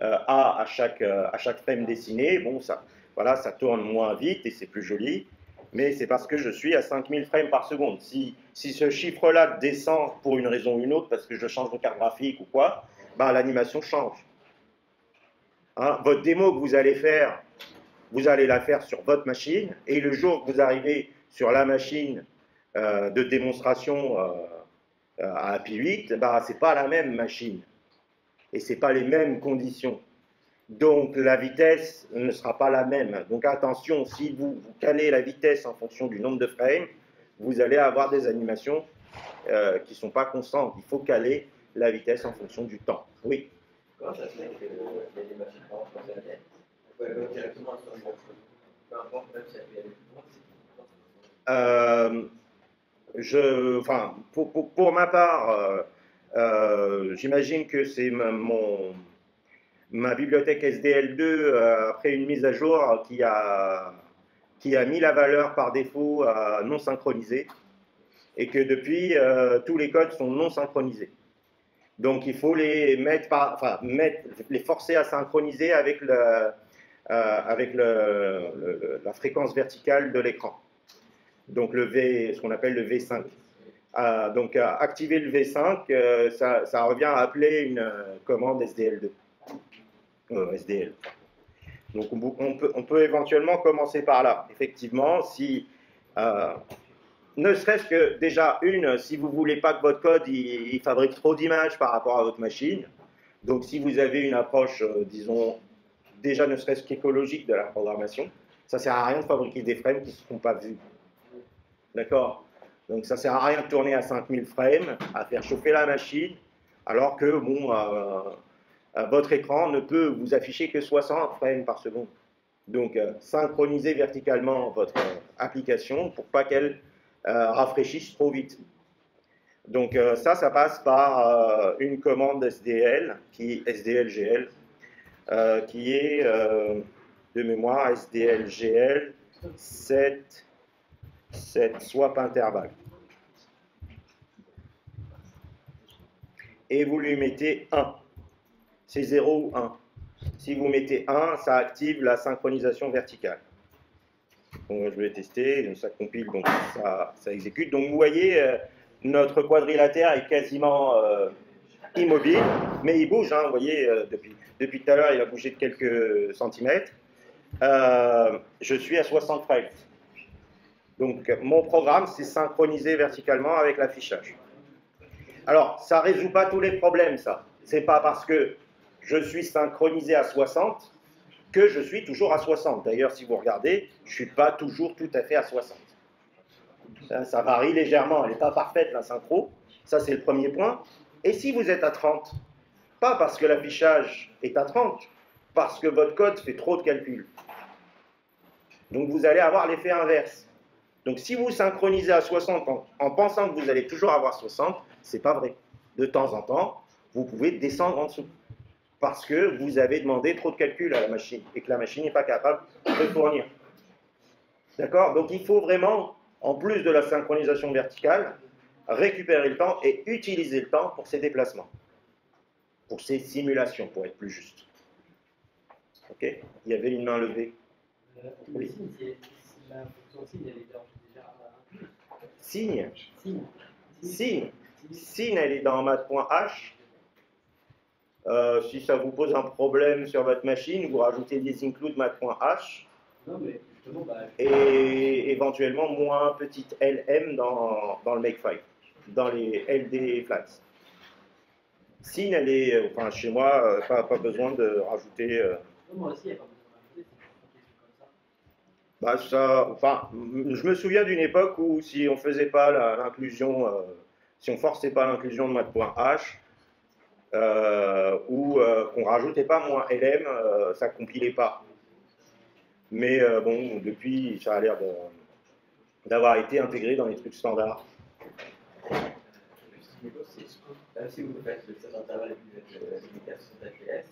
A à chaque frame dessinée. Bon, ça, voilà, ça tourne moins vite et c'est plus joli. Mais c'est parce que je suis à 5000 frames par seconde. Si ce chiffre-là descend pour une raison ou une autre, parce que je change de carte graphique ou quoi, ben l'animation change. Hein, votre démo que vous allez faire, vous allez la faire sur votre machine, et le jour que vous arrivez sur la machine de démonstration à API 8, ben, ce n'est pas la même machine, et ce n'est pas les mêmes conditions. Donc la vitesse ne sera pas la même. Donc attention, si vous calez la vitesse en fonction du nombre de frames, vous allez avoir des animations qui ne sont pas constantes. Il faut caler la vitesse en fonction du temps. Oui. Comment ça se fait que les machines partent sur la tête? Vous pouvez directement sur le mode. Peu importe, même si elle est plus grande. Pour ma part, j'imagine que c'est ma bibliothèque SDL2, après une mise à jour, qui a mis la valeur par défaut à non synchronisée, et que depuis, tous les codes sont non synchronisés. Donc il faut les forcer à synchroniser avec la fréquence verticale de l'écran. Donc le V, ce qu'on appelle le V5. Donc activer le V5, ça revient à appeler une commande SDL2. SDL. Donc on peut éventuellement commencer par là. Effectivement, si ne serait-ce que déjà si vous ne voulez pas que votre code il fabrique trop d'images par rapport à votre machine, donc si vous avez une approche, disons, déjà ne serait-ce qu'écologique de la programmation, ça ne sert à rien de fabriquer des frames qui ne seront pas vus. D'accord? Donc ça ne sert à rien de tourner à 5000 frames, à faire chauffer la machine, alors que, bon... votre écran ne peut vous afficher que 60 frames par seconde. Donc, synchronisez verticalement votre application pour pas qu'elle rafraîchisse trop vite. Donc, ça passe par une commande SDL, SDLGL, qui est, de mémoire, SDLGL 7 swap intervalle. Et vous lui mettez 1. C'est 0 ou 1. Si vous mettez 1, ça active la synchronisation verticale. Bon, je vais tester, donc ça compile, donc ça exécute. Donc vous voyez, notre quadrilatère est quasiment immobile, mais il bouge. Hein, vous voyez, depuis tout à l'heure, il a bougé de quelques centimètres. Je suis à 60 frames. Donc mon programme, c'est synchronisé verticalement avec l'affichage. Alors, ça ne résout pas tous les problèmes, ça. C'est pas parce que je suis synchronisé à 60, que je suis toujours à 60. D'ailleurs, si vous regardez, je ne suis pas toujours tout à fait à 60. Ça varie légèrement, elle n'est pas parfaite, la synchro. Ça, c'est le premier point. Et si vous êtes à 30, pas parce que l'affichage est à 30, parce que votre code fait trop de calculs. Donc, vous allez avoir l'effet inverse. Donc, si vous synchronisez à 60 en pensant que vous allez toujours avoir 60, ce n'est pas vrai. De temps en temps, vous pouvez descendre en dessous, parce que vous avez demandé trop de calculs à la machine et que la machine n'est pas capable de fournir. D'accord? Donc il faut vraiment, en plus de la synchronisation verticale, récupérer le temps et utiliser le temps pour ces déplacements, pour ces simulations, pour être plus juste. Ok? Il y avait une main levée. Oui. Signe. Signe. Signe, elle est dans mat.h. Si ça vous pose un problème sur votre machine, vous rajoutez des include mat.h et éventuellement moins petite lm dans le Makefile, dans les LD flags. Signe, elle est, enfin chez moi, pas besoin de rajouter. Bah ça, enfin, je me souviens d'une époque où si on faisait pas l'inclusion, si on forçait pas l'inclusion de mat.h ou qu'on rajoutait pas moins lm, ça compilait pas. Mais bon, depuis, ça a l'air d'avoir été intégré dans les trucs standards. Si vous faites le cet intervalle de limitation d'APS,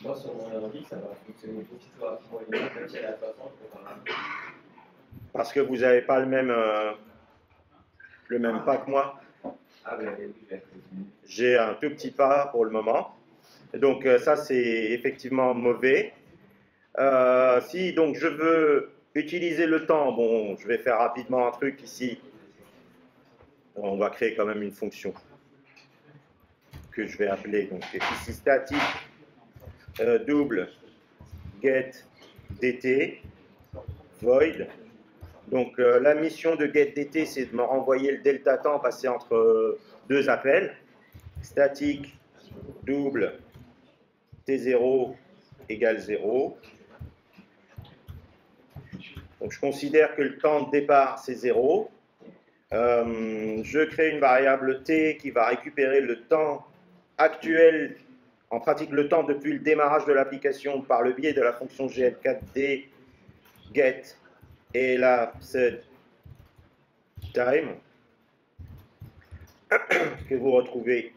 moi sur mon ordi, ça va fonctionner aussi rapidement et même si elle a 60 pour parler. Parce que vous n'avez pas le même pas que moi. Ah oui, j'ai un tout petit pas pour le moment. Donc ça c'est effectivement mauvais. Si donc je veux utiliser le temps, bon, je vais faire rapidement un truc ici. On va créer quand même une fonction que je vais appeler, donc ici statique, double, getdt, void. Donc la mission de getdt, c'est de me renvoyer le delta temps passé entre deux appels. Statique, double, t0 égale 0. Donc je considère que le temps de départ, c'est 0. Je crée une variable t qui va récupérer le temps actuel, en pratique le temps depuis le démarrage de l'application par le biais de la fonction gl4d get et la setTime que vous retrouvez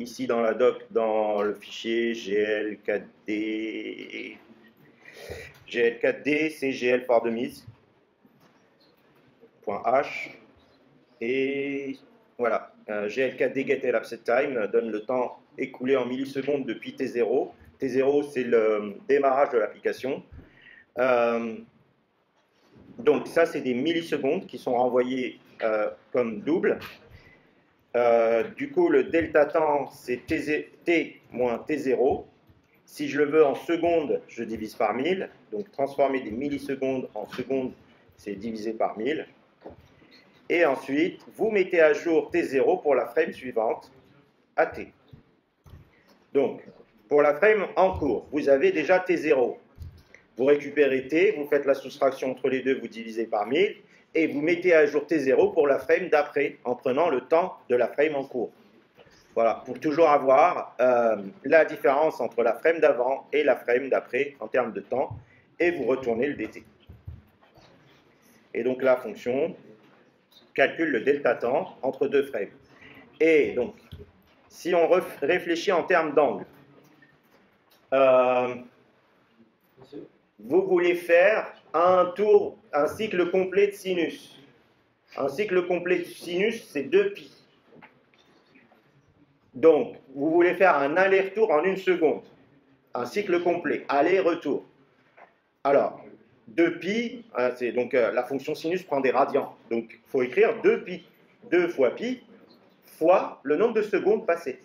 ici dans la doc, dans le fichier gl4d. gl4d, c'est GL4Dummies. H et voilà, GL4D get elapsedTime donne le temps écoulé en millisecondes depuis T0. T0 c'est le démarrage de l'application. Donc ça c'est des millisecondes qui sont renvoyées comme double. Du coup le delta temps c'est T moins T0. Si je le veux en secondes, je divise par 1000. Donc transformer des millisecondes en secondes, c'est divisé par 1000. Et ensuite, vous mettez à jour T0 pour la frame suivante, AT. Donc, pour la frame en cours, vous avez déjà T0. Vous récupérez T, vous faites la soustraction entre les deux, vous divisez par 1000, et vous mettez à jour T0 pour la frame d'après, en prenant le temps de la frame en cours. Voilà, pour toujours avoir la différence entre la frame d'avant et la frame d'après, en termes de temps, et vous retournez le DT. Et donc la fonction calcule le delta temps entre deux frames. Et donc, si on réfléchit en termes d'angle, vous voulez faire un tour, un cycle complet de sinus. Un cycle complet de sinus, c'est 2π. Donc, vous voulez faire un aller-retour en une seconde. Un cycle complet, aller-retour. Alors, 2π, c'est donc la fonction sinus prend des radians. Donc il faut écrire 2π, 2 fois π, fois le nombre de secondes passées.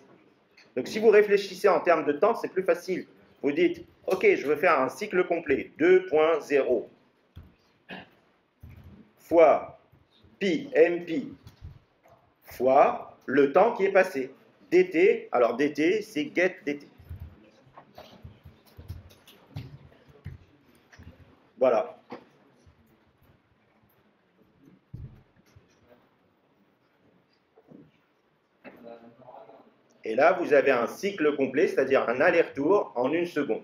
Donc si vous réfléchissez en termes de temps, c'est plus facile. Vous dites, ok, je veux faire un cycle complet, 2.0 fois π, mπ, fois le temps qui est passé. dt, alors dt, c'est getdt. Voilà. Et là, vous avez un cycle complet, c'est-à-dire un aller-retour en une seconde.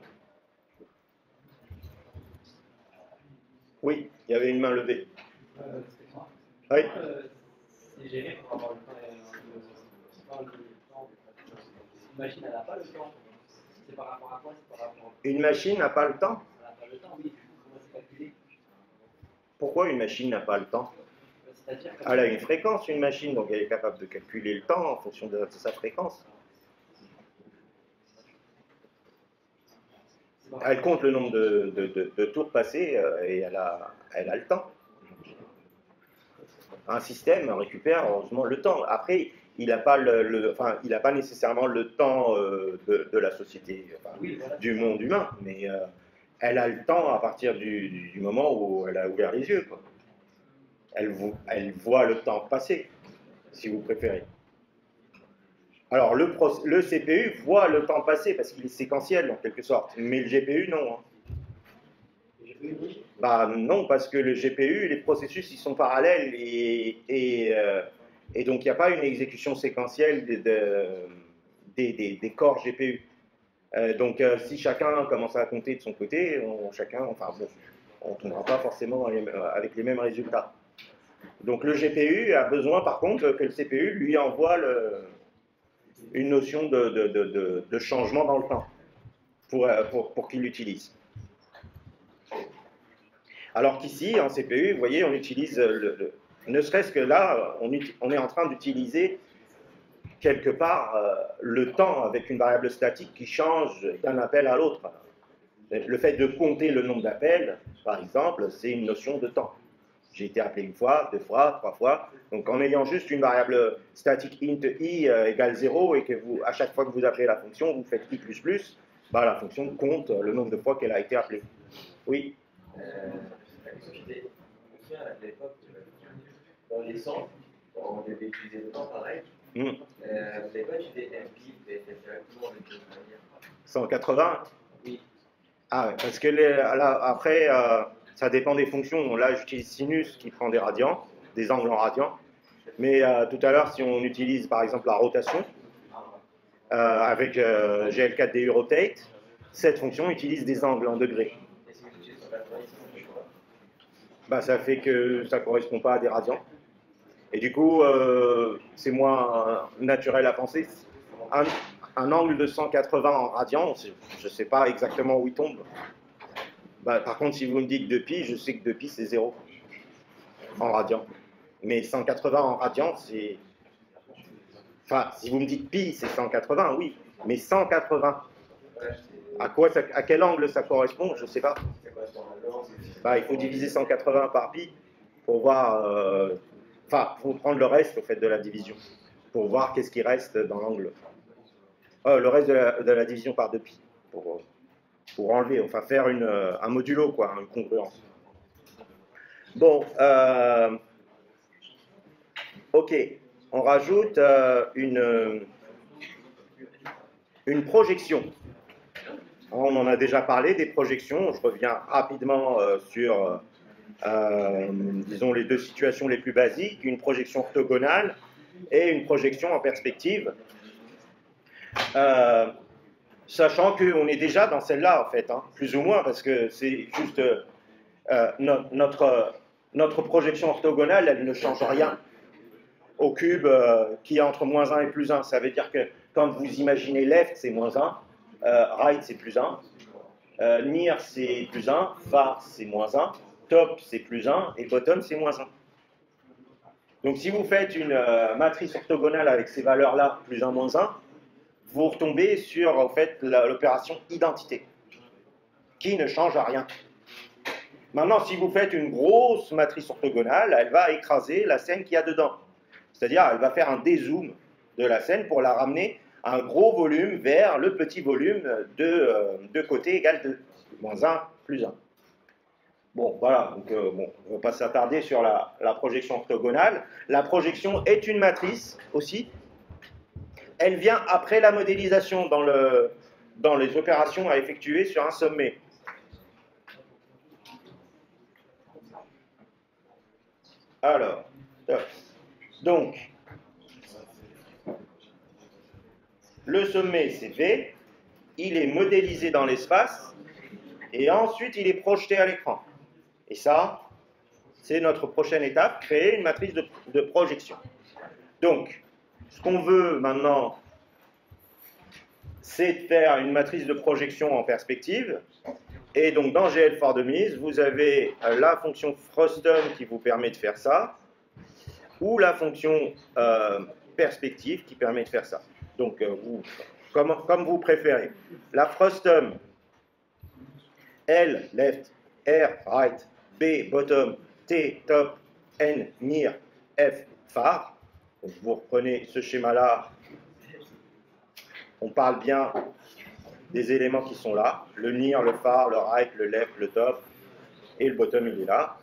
Oui, il y avait une main levée. Oui. C'est géré pour avoir le temps. Une machine n'a pas le temps. C'est par rapport à quoi? Une machine n'a pas le temps? Elle n'a pas le temps, oui. Pourquoi une machine n'a pas le temps? Elle a une fréquence, une machine, donc elle est capable de calculer le temps en fonction de sa fréquence. Elle compte le nombre de tours passés et elle a le temps. Un système récupère heureusement le temps. Après, il n'a pas, enfin, pas nécessairement le temps de la société, enfin, oui, voilà, du monde humain, mais... elle a le temps à partir du moment où elle a ouvert les yeux, quoi. Elle voit le temps passer, si vous préférez. Alors, le CPU voit le temps passer parce qu'il est séquentiel, en quelque sorte. Mais le GPU, non. Hein. Bah non, parce que le GPU, les processus, ils sont parallèles et donc il n'y a pas une exécution séquentielle des corps GPU. Donc si chacun commence à compter de son côté, on ne tombera pas forcément avec les mêmes résultats. Donc le GPU a besoin par contre que le CPU lui envoie une notion de changement dans le temps pour qu'il l'utilise. Alors qu'ici, en CPU, vous voyez, on utilise, ne serait-ce que là, on est en train d'utiliser quelque part le temps avec une variable statique qui change d'un appel à l'autre. Le fait de compter le nombre d'appels, par exemple, c'est une notion de temps. J'ai été appelé une fois, deux fois, trois fois. Donc en ayant juste une variable statique int i égale 0 et que vous, à chaque fois que vous appelez la fonction, vous faites i++, bah, la fonction compte le nombre de fois qu'elle a été appelée. Oui. À l'époque, dans les centres, on devait utiliser le temps pareil. Vous n'avez pas utilisé MP, vous avez fait directement avec une manière. 180? Oui. Ah, parce que après, ça dépend des fonctions. Là, j'utilise sinus qui prend des radians, des angles en radians. Mais tout à l'heure, si on utilise par exemple la rotation, avec GL4DU rotate, cette fonction utilise des angles en degrés. Bah, ça fait que ça ne correspond pas à des radians. Et du coup, c'est moins naturel à penser. Un angle de 180 en radian, je ne sais pas exactement où il tombe. Bah, par contre, si vous me dites 2π, je sais que 2π, c'est 0 en radian. Mais 180 en radian, c'est... Enfin, si vous me dites π, c'est 180, oui. Mais 180. À quel angle ça correspond? Je ne sais pas. Bah, il faut diviser 180 par pi pour voir... Enfin, il faut prendre le reste au fait de la division pour voir qu'est-ce qui reste dans l'angle. Le reste de la division par 2π pour enlever, enfin faire un modulo, quoi, une congruence. Bon, ok, on rajoute une projection. On en a déjà parlé des projections, je reviens rapidement sur, disons, les deux situations les plus basiques, une projection orthogonale et une projection en perspective. Sachant qu'on est déjà dans celle-là, en fait, hein, plus ou moins, parce que c'est juste notre projection orthogonale, elle ne change rien au cube qui est entre -1 et +1. Ça veut dire que quand vous imaginez left, c'est -1. Right, c'est +1, near, c'est +1, far, c'est -1, top, c'est +1, et bottom, c'est -1. Donc si vous faites une matrice orthogonale avec ces valeurs-là, +1, -1, vous retombez sur en fait, l'opération identité, qui ne change à rien. Maintenant, si vous faites une grosse matrice orthogonale, elle va écraser la scène qu'il y a dedans. C'est-à-dire, elle va faire un dézoom de la scène pour la ramener un gros volume vers le petit volume de côté égale 2, -1, +1. Bon, voilà, donc bon, on ne va pas s'attarder sur la projection orthogonale. La projection est une matrice aussi. Elle vient après la modélisation dans les opérations à effectuer sur un sommet. Alors, donc... Le sommet, c'est V, il est modélisé dans l'espace, et ensuite il est projeté à l'écran. Et ça, c'est notre prochaine étape, créer une matrice de projection. Donc, ce qu'on veut maintenant, c'est de faire une matrice de projection en perspective. Et donc, dans GL4Dummies, vous avez la fonction Frustum qui vous permet de faire ça, ou la fonction perspective qui permet de faire ça. Donc, comme vous préférez. La Frustum, L, left, R, right, B, bottom, T, top, N, near, F, far. Donc, vous reprenez ce schéma-là. On parle bien des éléments qui sont là. Le near, le far, le right, le left, le top. Et le bottom, il est là.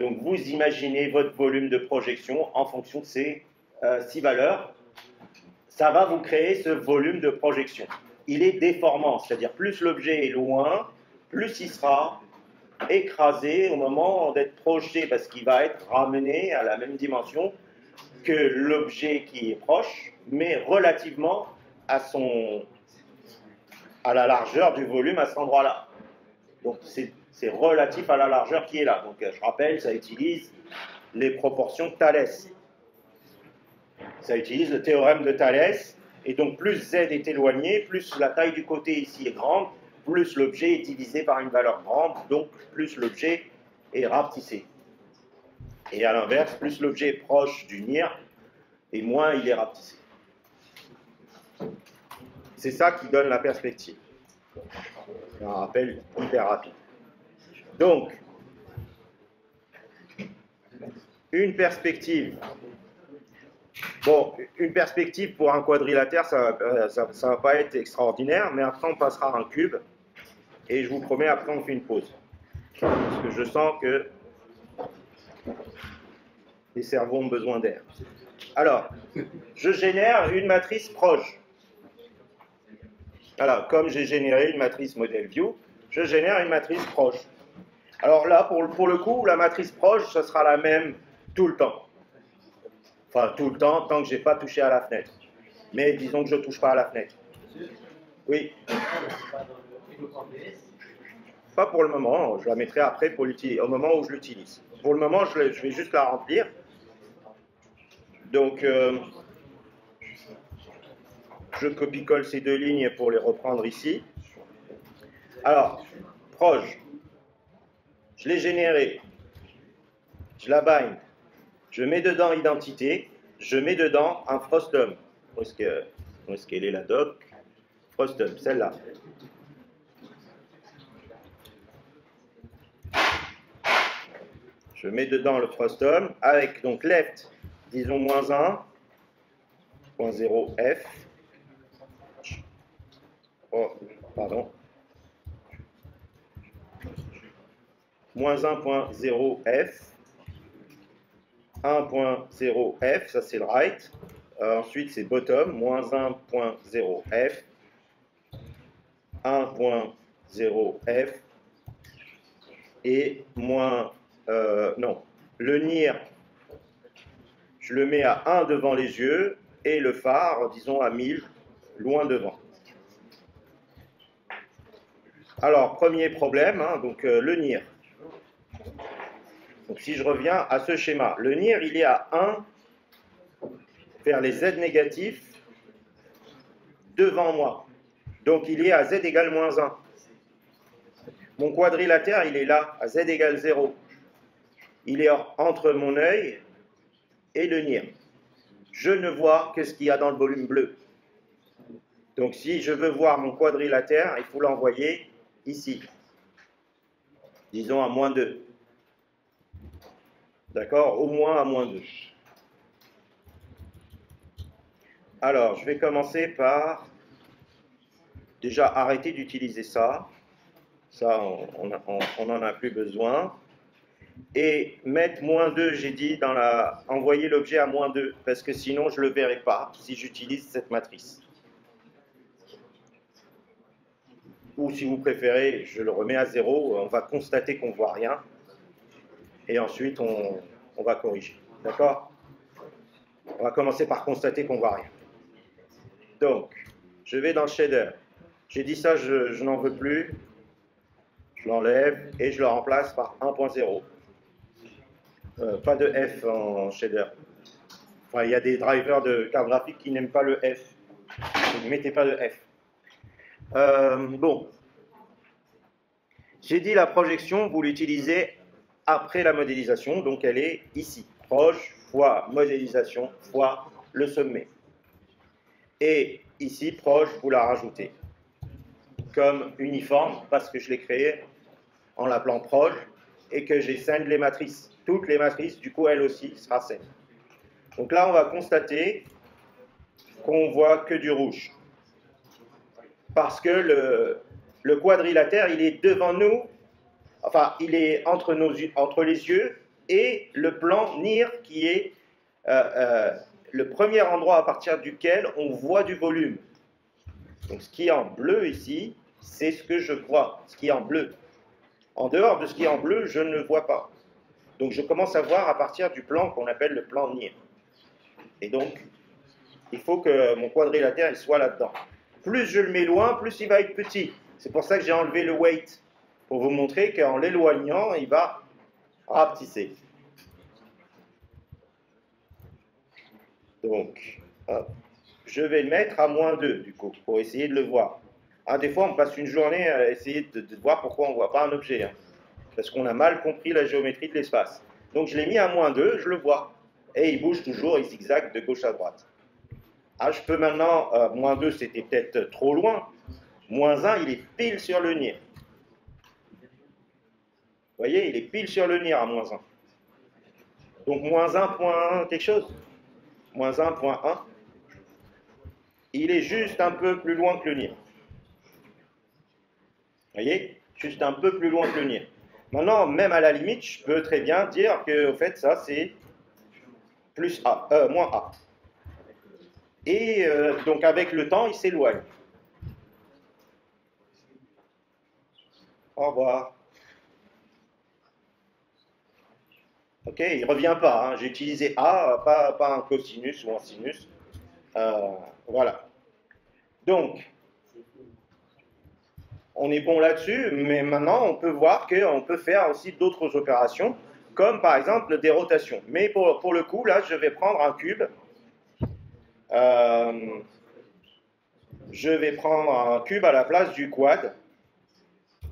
Donc, vous imaginez votre volume de projection en fonction de ces 6 valeurs. Ça va vous créer ce volume de projection. Il est déformant, c'est-à-dire plus l'objet est loin, plus il sera écrasé au moment d'être projeté parce qu'il va être ramené à la même dimension que l'objet qui est proche, mais relativement à son, à la largeur du volume à cet endroit-là. Donc c'est relatif à la largeur qui est là. Donc je rappelle, ça utilise les proportions Thalès. Ça utilise le théorème de Thalès. Et donc plus Z est éloigné, plus la taille du côté ici est grande, plus l'objet est divisé par une valeur grande, donc plus l'objet est rapetissé. Et à l'inverse, plus l'objet est proche du near, et moins il est rapetissé. C'est ça qui donne la perspective. Un rappel hyper rapide. Donc, une perspective. Bon, une perspective pour un quadrilatère, ça ne va pas être extraordinaire, mais après on passera à un cube. Et je vous promets, après on fait une pause. Parce que je sens que les cerveaux ont besoin d'air. Alors, je génère une matrice proche. Voilà, comme j'ai généré une matrice modelView, je génère une matrice proche. Alors là, pour le coup, la matrice proche, ce sera la même tout le temps. Enfin, tout le temps, tant que je n'ai pas touché à la fenêtre. Mais disons que je ne touche pas à la fenêtre. Oui. Pas pour le moment, je la mettrai après pour l'utiliser, au moment où je l'utilise. Pour le moment, je vais juste la remplir. Donc, je copie-colle ces deux lignes pour les reprendre ici. Alors, proche, je l'ai générée, je la bind. Je mets dedans identité, je mets dedans un Frustum. Où est-ce qu'elle est la doc? Frustum, celle-là. Je mets dedans le Frustum avec donc left, disons -1.0f. Oh, pardon. -1.0f. 1.0f, ça c'est le right, ensuite c'est bottom, -1.0f, 1.0f, et le near, je le mets à 1 devant les yeux, et le far, disons à 1000, loin devant. Alors, premier problème, hein, donc le near. Donc si je reviens à ce schéma, le near il est à 1 vers les z négatifs devant moi. Donc il est à z égale -1. Mon quadrilatère il est là, à z égale 0. Il est entre mon œil et le near. Je ne vois que ce qu'il y a dans le volume bleu. Donc si je veux voir mon quadrilatère, il faut l'envoyer ici. Disons à -2. D'accord, au moins à -2. Alors, je vais commencer par déjà arrêter d'utiliser ça. Ça, on n'en a plus besoin. Et mettre -2, j'ai dit, envoyer l'objet à -2, parce que sinon je ne le verrai pas si j'utilise cette matrice. Ou si vous préférez, je le remets à 0, on va constater qu'on ne voit rien. Et ensuite, on va corriger. D'accord? On va commencer par constater qu'on ne voit rien. Donc, je vais dans le shader. J'ai dit ça, je n'en veux plus. Je l'enlève et je le remplace par 1.0. Pas de F en shader. Enfin, il y a des drivers de carte graphique qui n'aiment pas le F. Ne mettez pas de F. Bon. J'ai dit la projection, vous l'utilisez après la modélisation, donc elle est ici, proche fois modélisation fois le sommet. Et ici, proche, vous la rajoutez comme uniforme parce que je l'ai créée en l'appelant proche et que j'ai scinde les matrices. Toutes les matrices, du coup, elle aussi sera scinde. Donc là, on va constater qu'on voit que du rouge parce que le quadrilatère, il est devant nous. Enfin, il est entre les yeux et le plan near qui est le premier endroit à partir duquel on voit du volume. Donc, ce qui est en bleu ici, c'est ce que je vois, ce qui est en bleu. En dehors de ce qui est en bleu, je ne le vois pas. Donc je commence à voir à partir du plan qu'on appelle le plan near. Et donc, il faut que mon quadrilatère il soit là-dedans. Plus je le mets loin, plus il va être petit. C'est pour ça que j'ai enlevé le weight, pour vous montrer qu'en l'éloignant, il va rapetisser. Donc, hop. Je vais le mettre à -2, du coup, pour essayer de le voir. Ah, des fois, on passe une journée à essayer de voir pourquoi on ne voit pas un objet, hein, parce qu'on a mal compris la géométrie de l'espace. Donc, je l'ai mis à -2, je le vois. Et il bouge toujours, il zigzague de gauche à droite. Ah, je peux maintenant, -2, c'était peut-être trop loin. -1, il est pile sur le nir. Vous voyez, il est pile sur le nir à -1. Donc, -1.1 quelque chose. -1.1. Il est juste un peu plus loin que le nir. Vous voyez, juste un peu plus loin que le nir. Maintenant, même à la limite, je peux très bien dire que, au fait, ça c'est moins A. Et donc avec le temps, il s'éloigne. Au revoir. Ok, il ne revient pas. Hein. J'ai utilisé A, pas un cosinus ou un sinus. Voilà. Donc, on est bon là-dessus, mais maintenant, on peut voir qu'on peut faire aussi d'autres opérations, comme par exemple des rotations. Mais pour le coup, là, je vais prendre un cube. Je vais prendre un cube à la place du quad.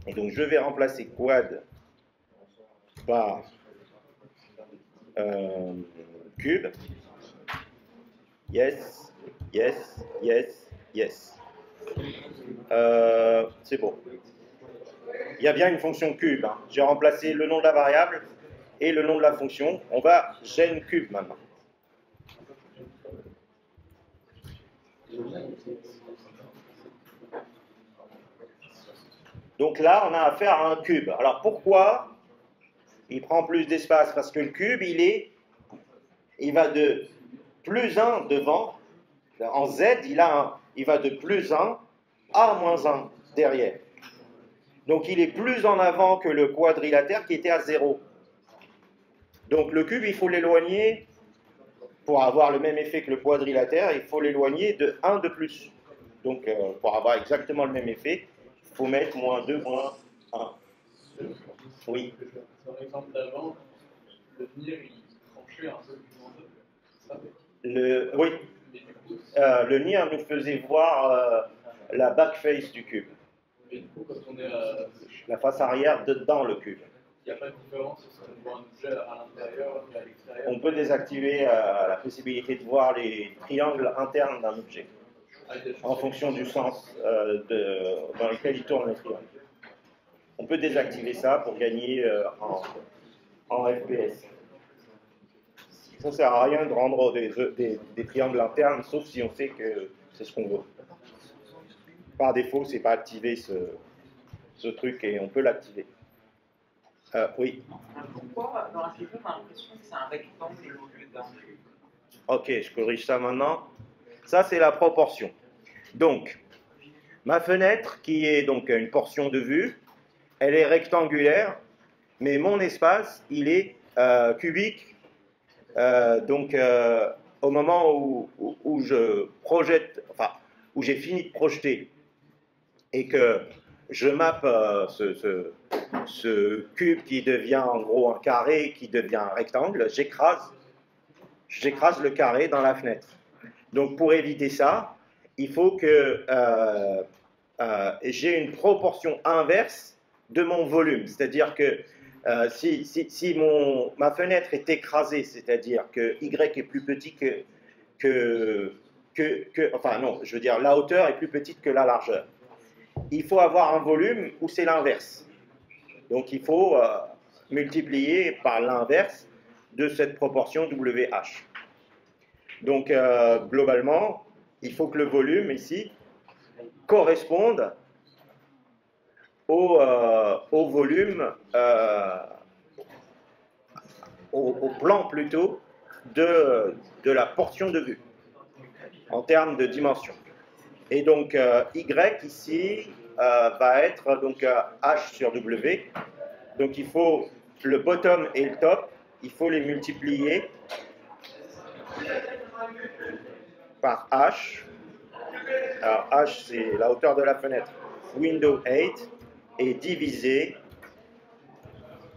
Et donc, je vais remplacer quad par cube. Yes. Yes, yes, yes. C'est bon. Il y a bien une fonction cube. Hein. J'ai remplacé le nom de la variable et le nom de la fonction. On va genCube maintenant. Donc là, on a affaire à un cube. Alors pourquoi il prend plus d'espace? Parce que le cube, il va de +1 devant. En Z, il va de +1 à -1 derrière. Donc, il est plus en avant que le quadrilatère qui était à 0. Donc, le cube, il faut l'éloigner, pour avoir le même effet que le quadrilatère, il faut l'éloigner de 1 de plus. Donc, pour avoir exactement le même effet, il faut mettre -2, -1. Oui. Dans l'exemple d'avant, le venir, il tranchait un peu plus loin. Oui. Le near nous faisait voir la back face du cube. Et du coup, quand on est la face arrière dedans le cube. Il n'y a pas de différence si on voit un objet à l'intérieur et à l'extérieur. On peut désactiver la possibilité de voir les triangles internes d'un objet en fonction du sens dans lequel il tourne le triangle. On peut désactiver ça pour gagner en FPS. Ça ne sert à rien de rendre des triangles internes, sauf si on sait que c'est ce qu'on veut. Par défaut, c'est pas activé ce truc et on peut l'activer. Oui. Pourquoi dans la figure, on a l'impression que c'est un rectangle au lieu d'un cube? Ok, je corrige ça maintenant. Ça, c'est la proportion. Donc, ma fenêtre, qui est donc une portion de vue, elle est rectangulaire, mais mon espace, il est cubique. Donc, au moment où je projette, enfin, où j'ai fini de projeter et que je mappe ce cube qui devient en gros un carré, qui devient un rectangle, j'écrase le carré dans la fenêtre. Donc, pour éviter ça, il faut que j'ai une proportion inverse de mon volume, c'est-à-dire que si ma fenêtre est écrasée, c'est-à-dire que y est plus petit enfin non, je veux dire la hauteur est plus petite que la largeur, il faut avoir un volume où c'est l'inverse. Donc il faut multiplier par l'inverse de cette proportion WH. Donc globalement, il faut que le volume ici corresponde au volume, au plan plutôt, de la portion de vue, en termes de dimension. Et donc, Y ici va être donc H sur W, Donc il faut le bottom et le top, il faut les multiplier par H. Alors H, c'est la hauteur de la fenêtre Windows 8 et divisé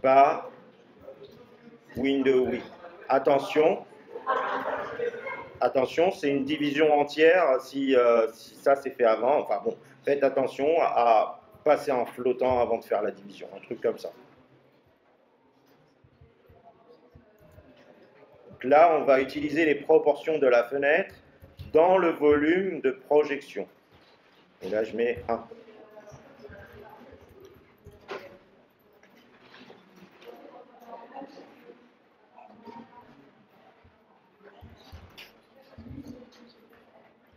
par Windows 8. Attention, attention, c'est une division entière si ça s'est fait avant. Enfin bon, faites attention à passer en flottant avant de faire la division, un truc comme ça. Donc là, on va utiliser les proportions de la fenêtre dans le volume de projection. Et là, je mets 1.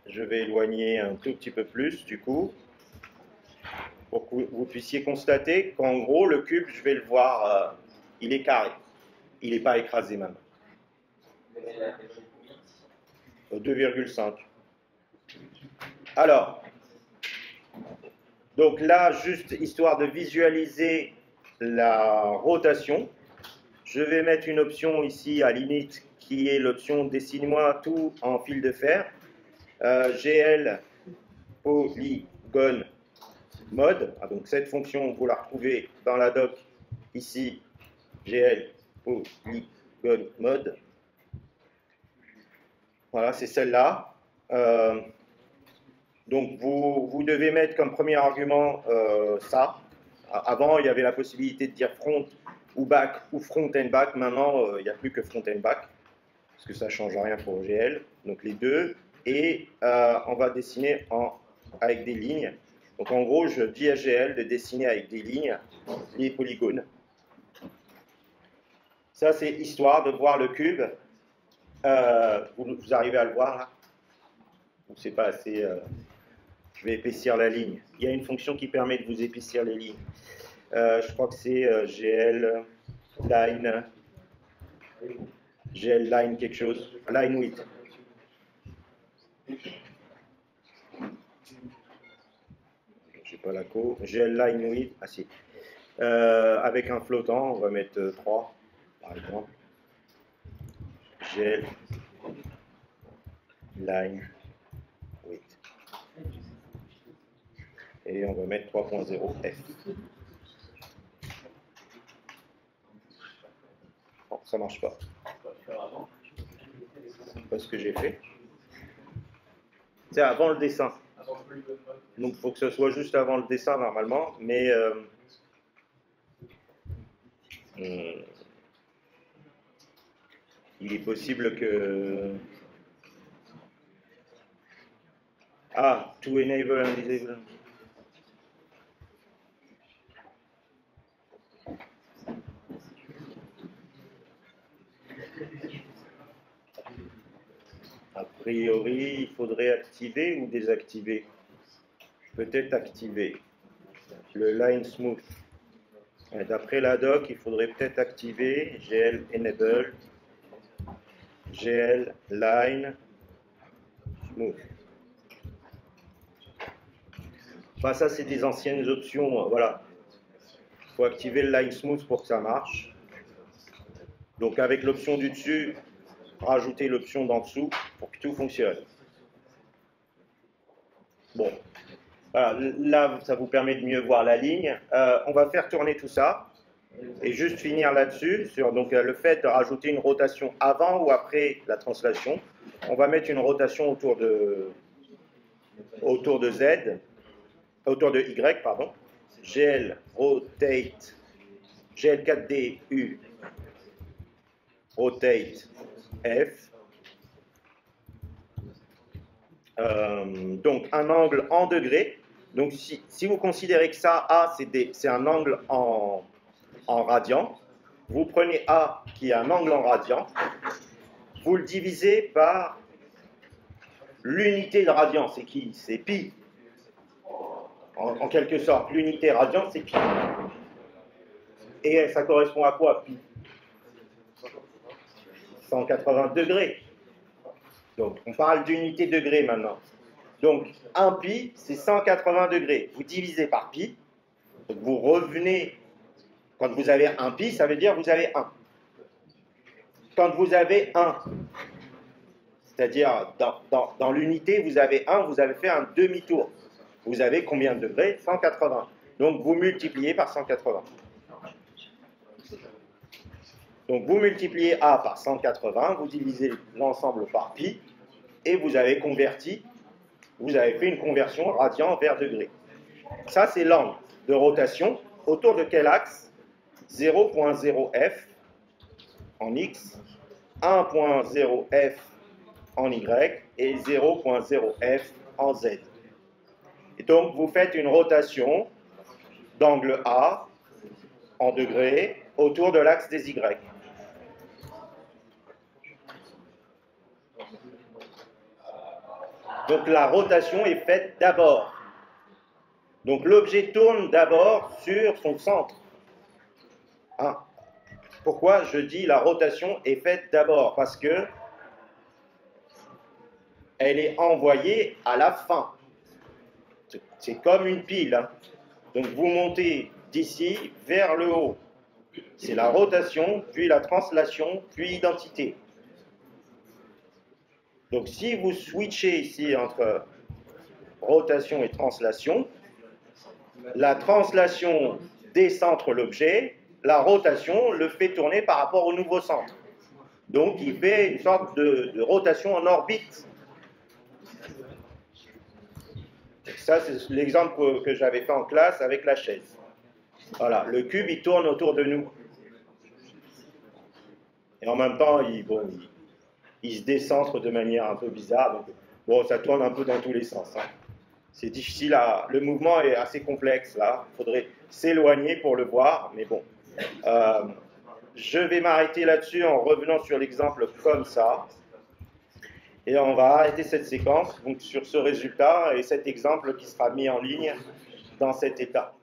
Je vais éloigner un tout petit peu plus, du coup, pour que vous puissiez constater qu'en gros, le cube, je vais le voir, il est carré. Il n'est pas écrasé même. 2,5. Alors, donc là, juste histoire de visualiser la rotation, je vais mettre une option ici à l'init qui est l'option dessine-moi tout en fil de fer. GL polygon mode. Ah, donc cette fonction, vous la retrouvez dans la doc ici, GL polygon mode. Voilà, c'est celle-là. Donc vous devez mettre comme premier argument ça. Avant, il y avait la possibilité de dire front ou back ou front and back. Maintenant, il n'y a plus que front and back, parce que ça ne change rien pour GL. Donc les deux. Et on va dessiner avec des lignes. Donc en gros, je dis à GL de dessiner avec des lignes les polygones. Ça, c'est histoire de voir le cube. Vous arrivez à le voir là? C'est pas assez. Je vais épaissir la ligne. Il y a une fonction qui permet de vous épaissir les lignes. Je crois que c'est GL line. GL line quelque chose. Line width. Je n'ai pas la co. GL line width. Ah si. Avec un flottant, on va mettre 3 par exemple. GL line width. Et on va mettre 3.0f. Bon, ça ne marche pas. Je ne sais pas ce que j'ai fait. C'est avant le dessin. Donc il faut que ce soit juste avant le dessin normalement, mais il est possible que... Ah, to enable and disable. A priori, il faudrait activer ou désactiver. Peut-être activer. Le line smooth. D'après la doc, il faudrait peut-être activer GL enable, GL line smooth. Enfin, ça, c'est des anciennes options. Voilà. Il faut activer le line smooth pour que ça marche. Donc, avec l'option du dessus, rajouter l'option d'en dessous pour que tout fonctionne. Bon, voilà, là ça vous permet de mieux voir la ligne. On va faire tourner tout ça et juste finir là-dessus sur donc le fait de rajouter une rotation avant ou après la translation. On va mettre une rotation autour de Y, pardon. GL rotate, GL4DU rotate F. Donc un angle en degrés. Donc si vous considérez que ça, A, c'est un angle en radian, vous prenez A qui est un angle en radian, vous le divisez par l'unité de radian, c'est qui? C'est pi. En quelque sorte, l'unité radian, c'est pi. Et ça correspond à quoi, pi? 180 degrés. Donc, on parle d'unité degré maintenant. Donc, 1 pi, c'est 180 degrés. Vous divisez par pi, donc vous revenez Quand vous avez un pi, ça veut dire que vous avez 1. Quand vous avez 1, c'est-à-dire dans l'unité, vous avez 1, vous avez fait un demi-tour. Vous avez combien de degrés? 180. Donc vous multipliez par 180. Donc vous multipliez A par 180, vous divisez l'ensemble par pi, et vous avez converti, vous avez fait une conversion radian vers degré. Ça, c'est l'angle de rotation. Autour de quel axe? 0.0f en x, 1.0f en y, et 0.0f en z. Et donc vous faites une rotation d'angle A en degrés autour de l'axe des y. Donc la rotation est faite d'abord. Donc l'objet tourne d'abord sur son centre. Hein? Pourquoi je dis la rotation est faite d'abord? Parce que elle est envoyée à la fin. C'est comme une pile. Hein? Donc vous montez d'ici vers le haut. C'est la rotation, puis la translation, puis identité. Donc si vous switchez ici entre rotation et translation, la translation décentre l'objet, la rotation le fait tourner par rapport au nouveau centre. Donc il fait une sorte de rotation en orbite. Ça, c'est l'exemple que j'avais fait en classe avec la chaise. Voilà, le cube, il tourne autour de nous. Et en même temps, il se décentre de manière un peu bizarre. Donc, bon, ça tourne un peu dans tous les sens. Hein. C'est difficile à... Le mouvement est assez complexe, là. Il faudrait s'éloigner pour le voir, mais bon. Je vais m'arrêter là-dessus en revenant sur l'exemple comme ça. Et on va arrêter cette séquence donc sur ce résultat et cet exemple qui sera mis en ligne dans cet état.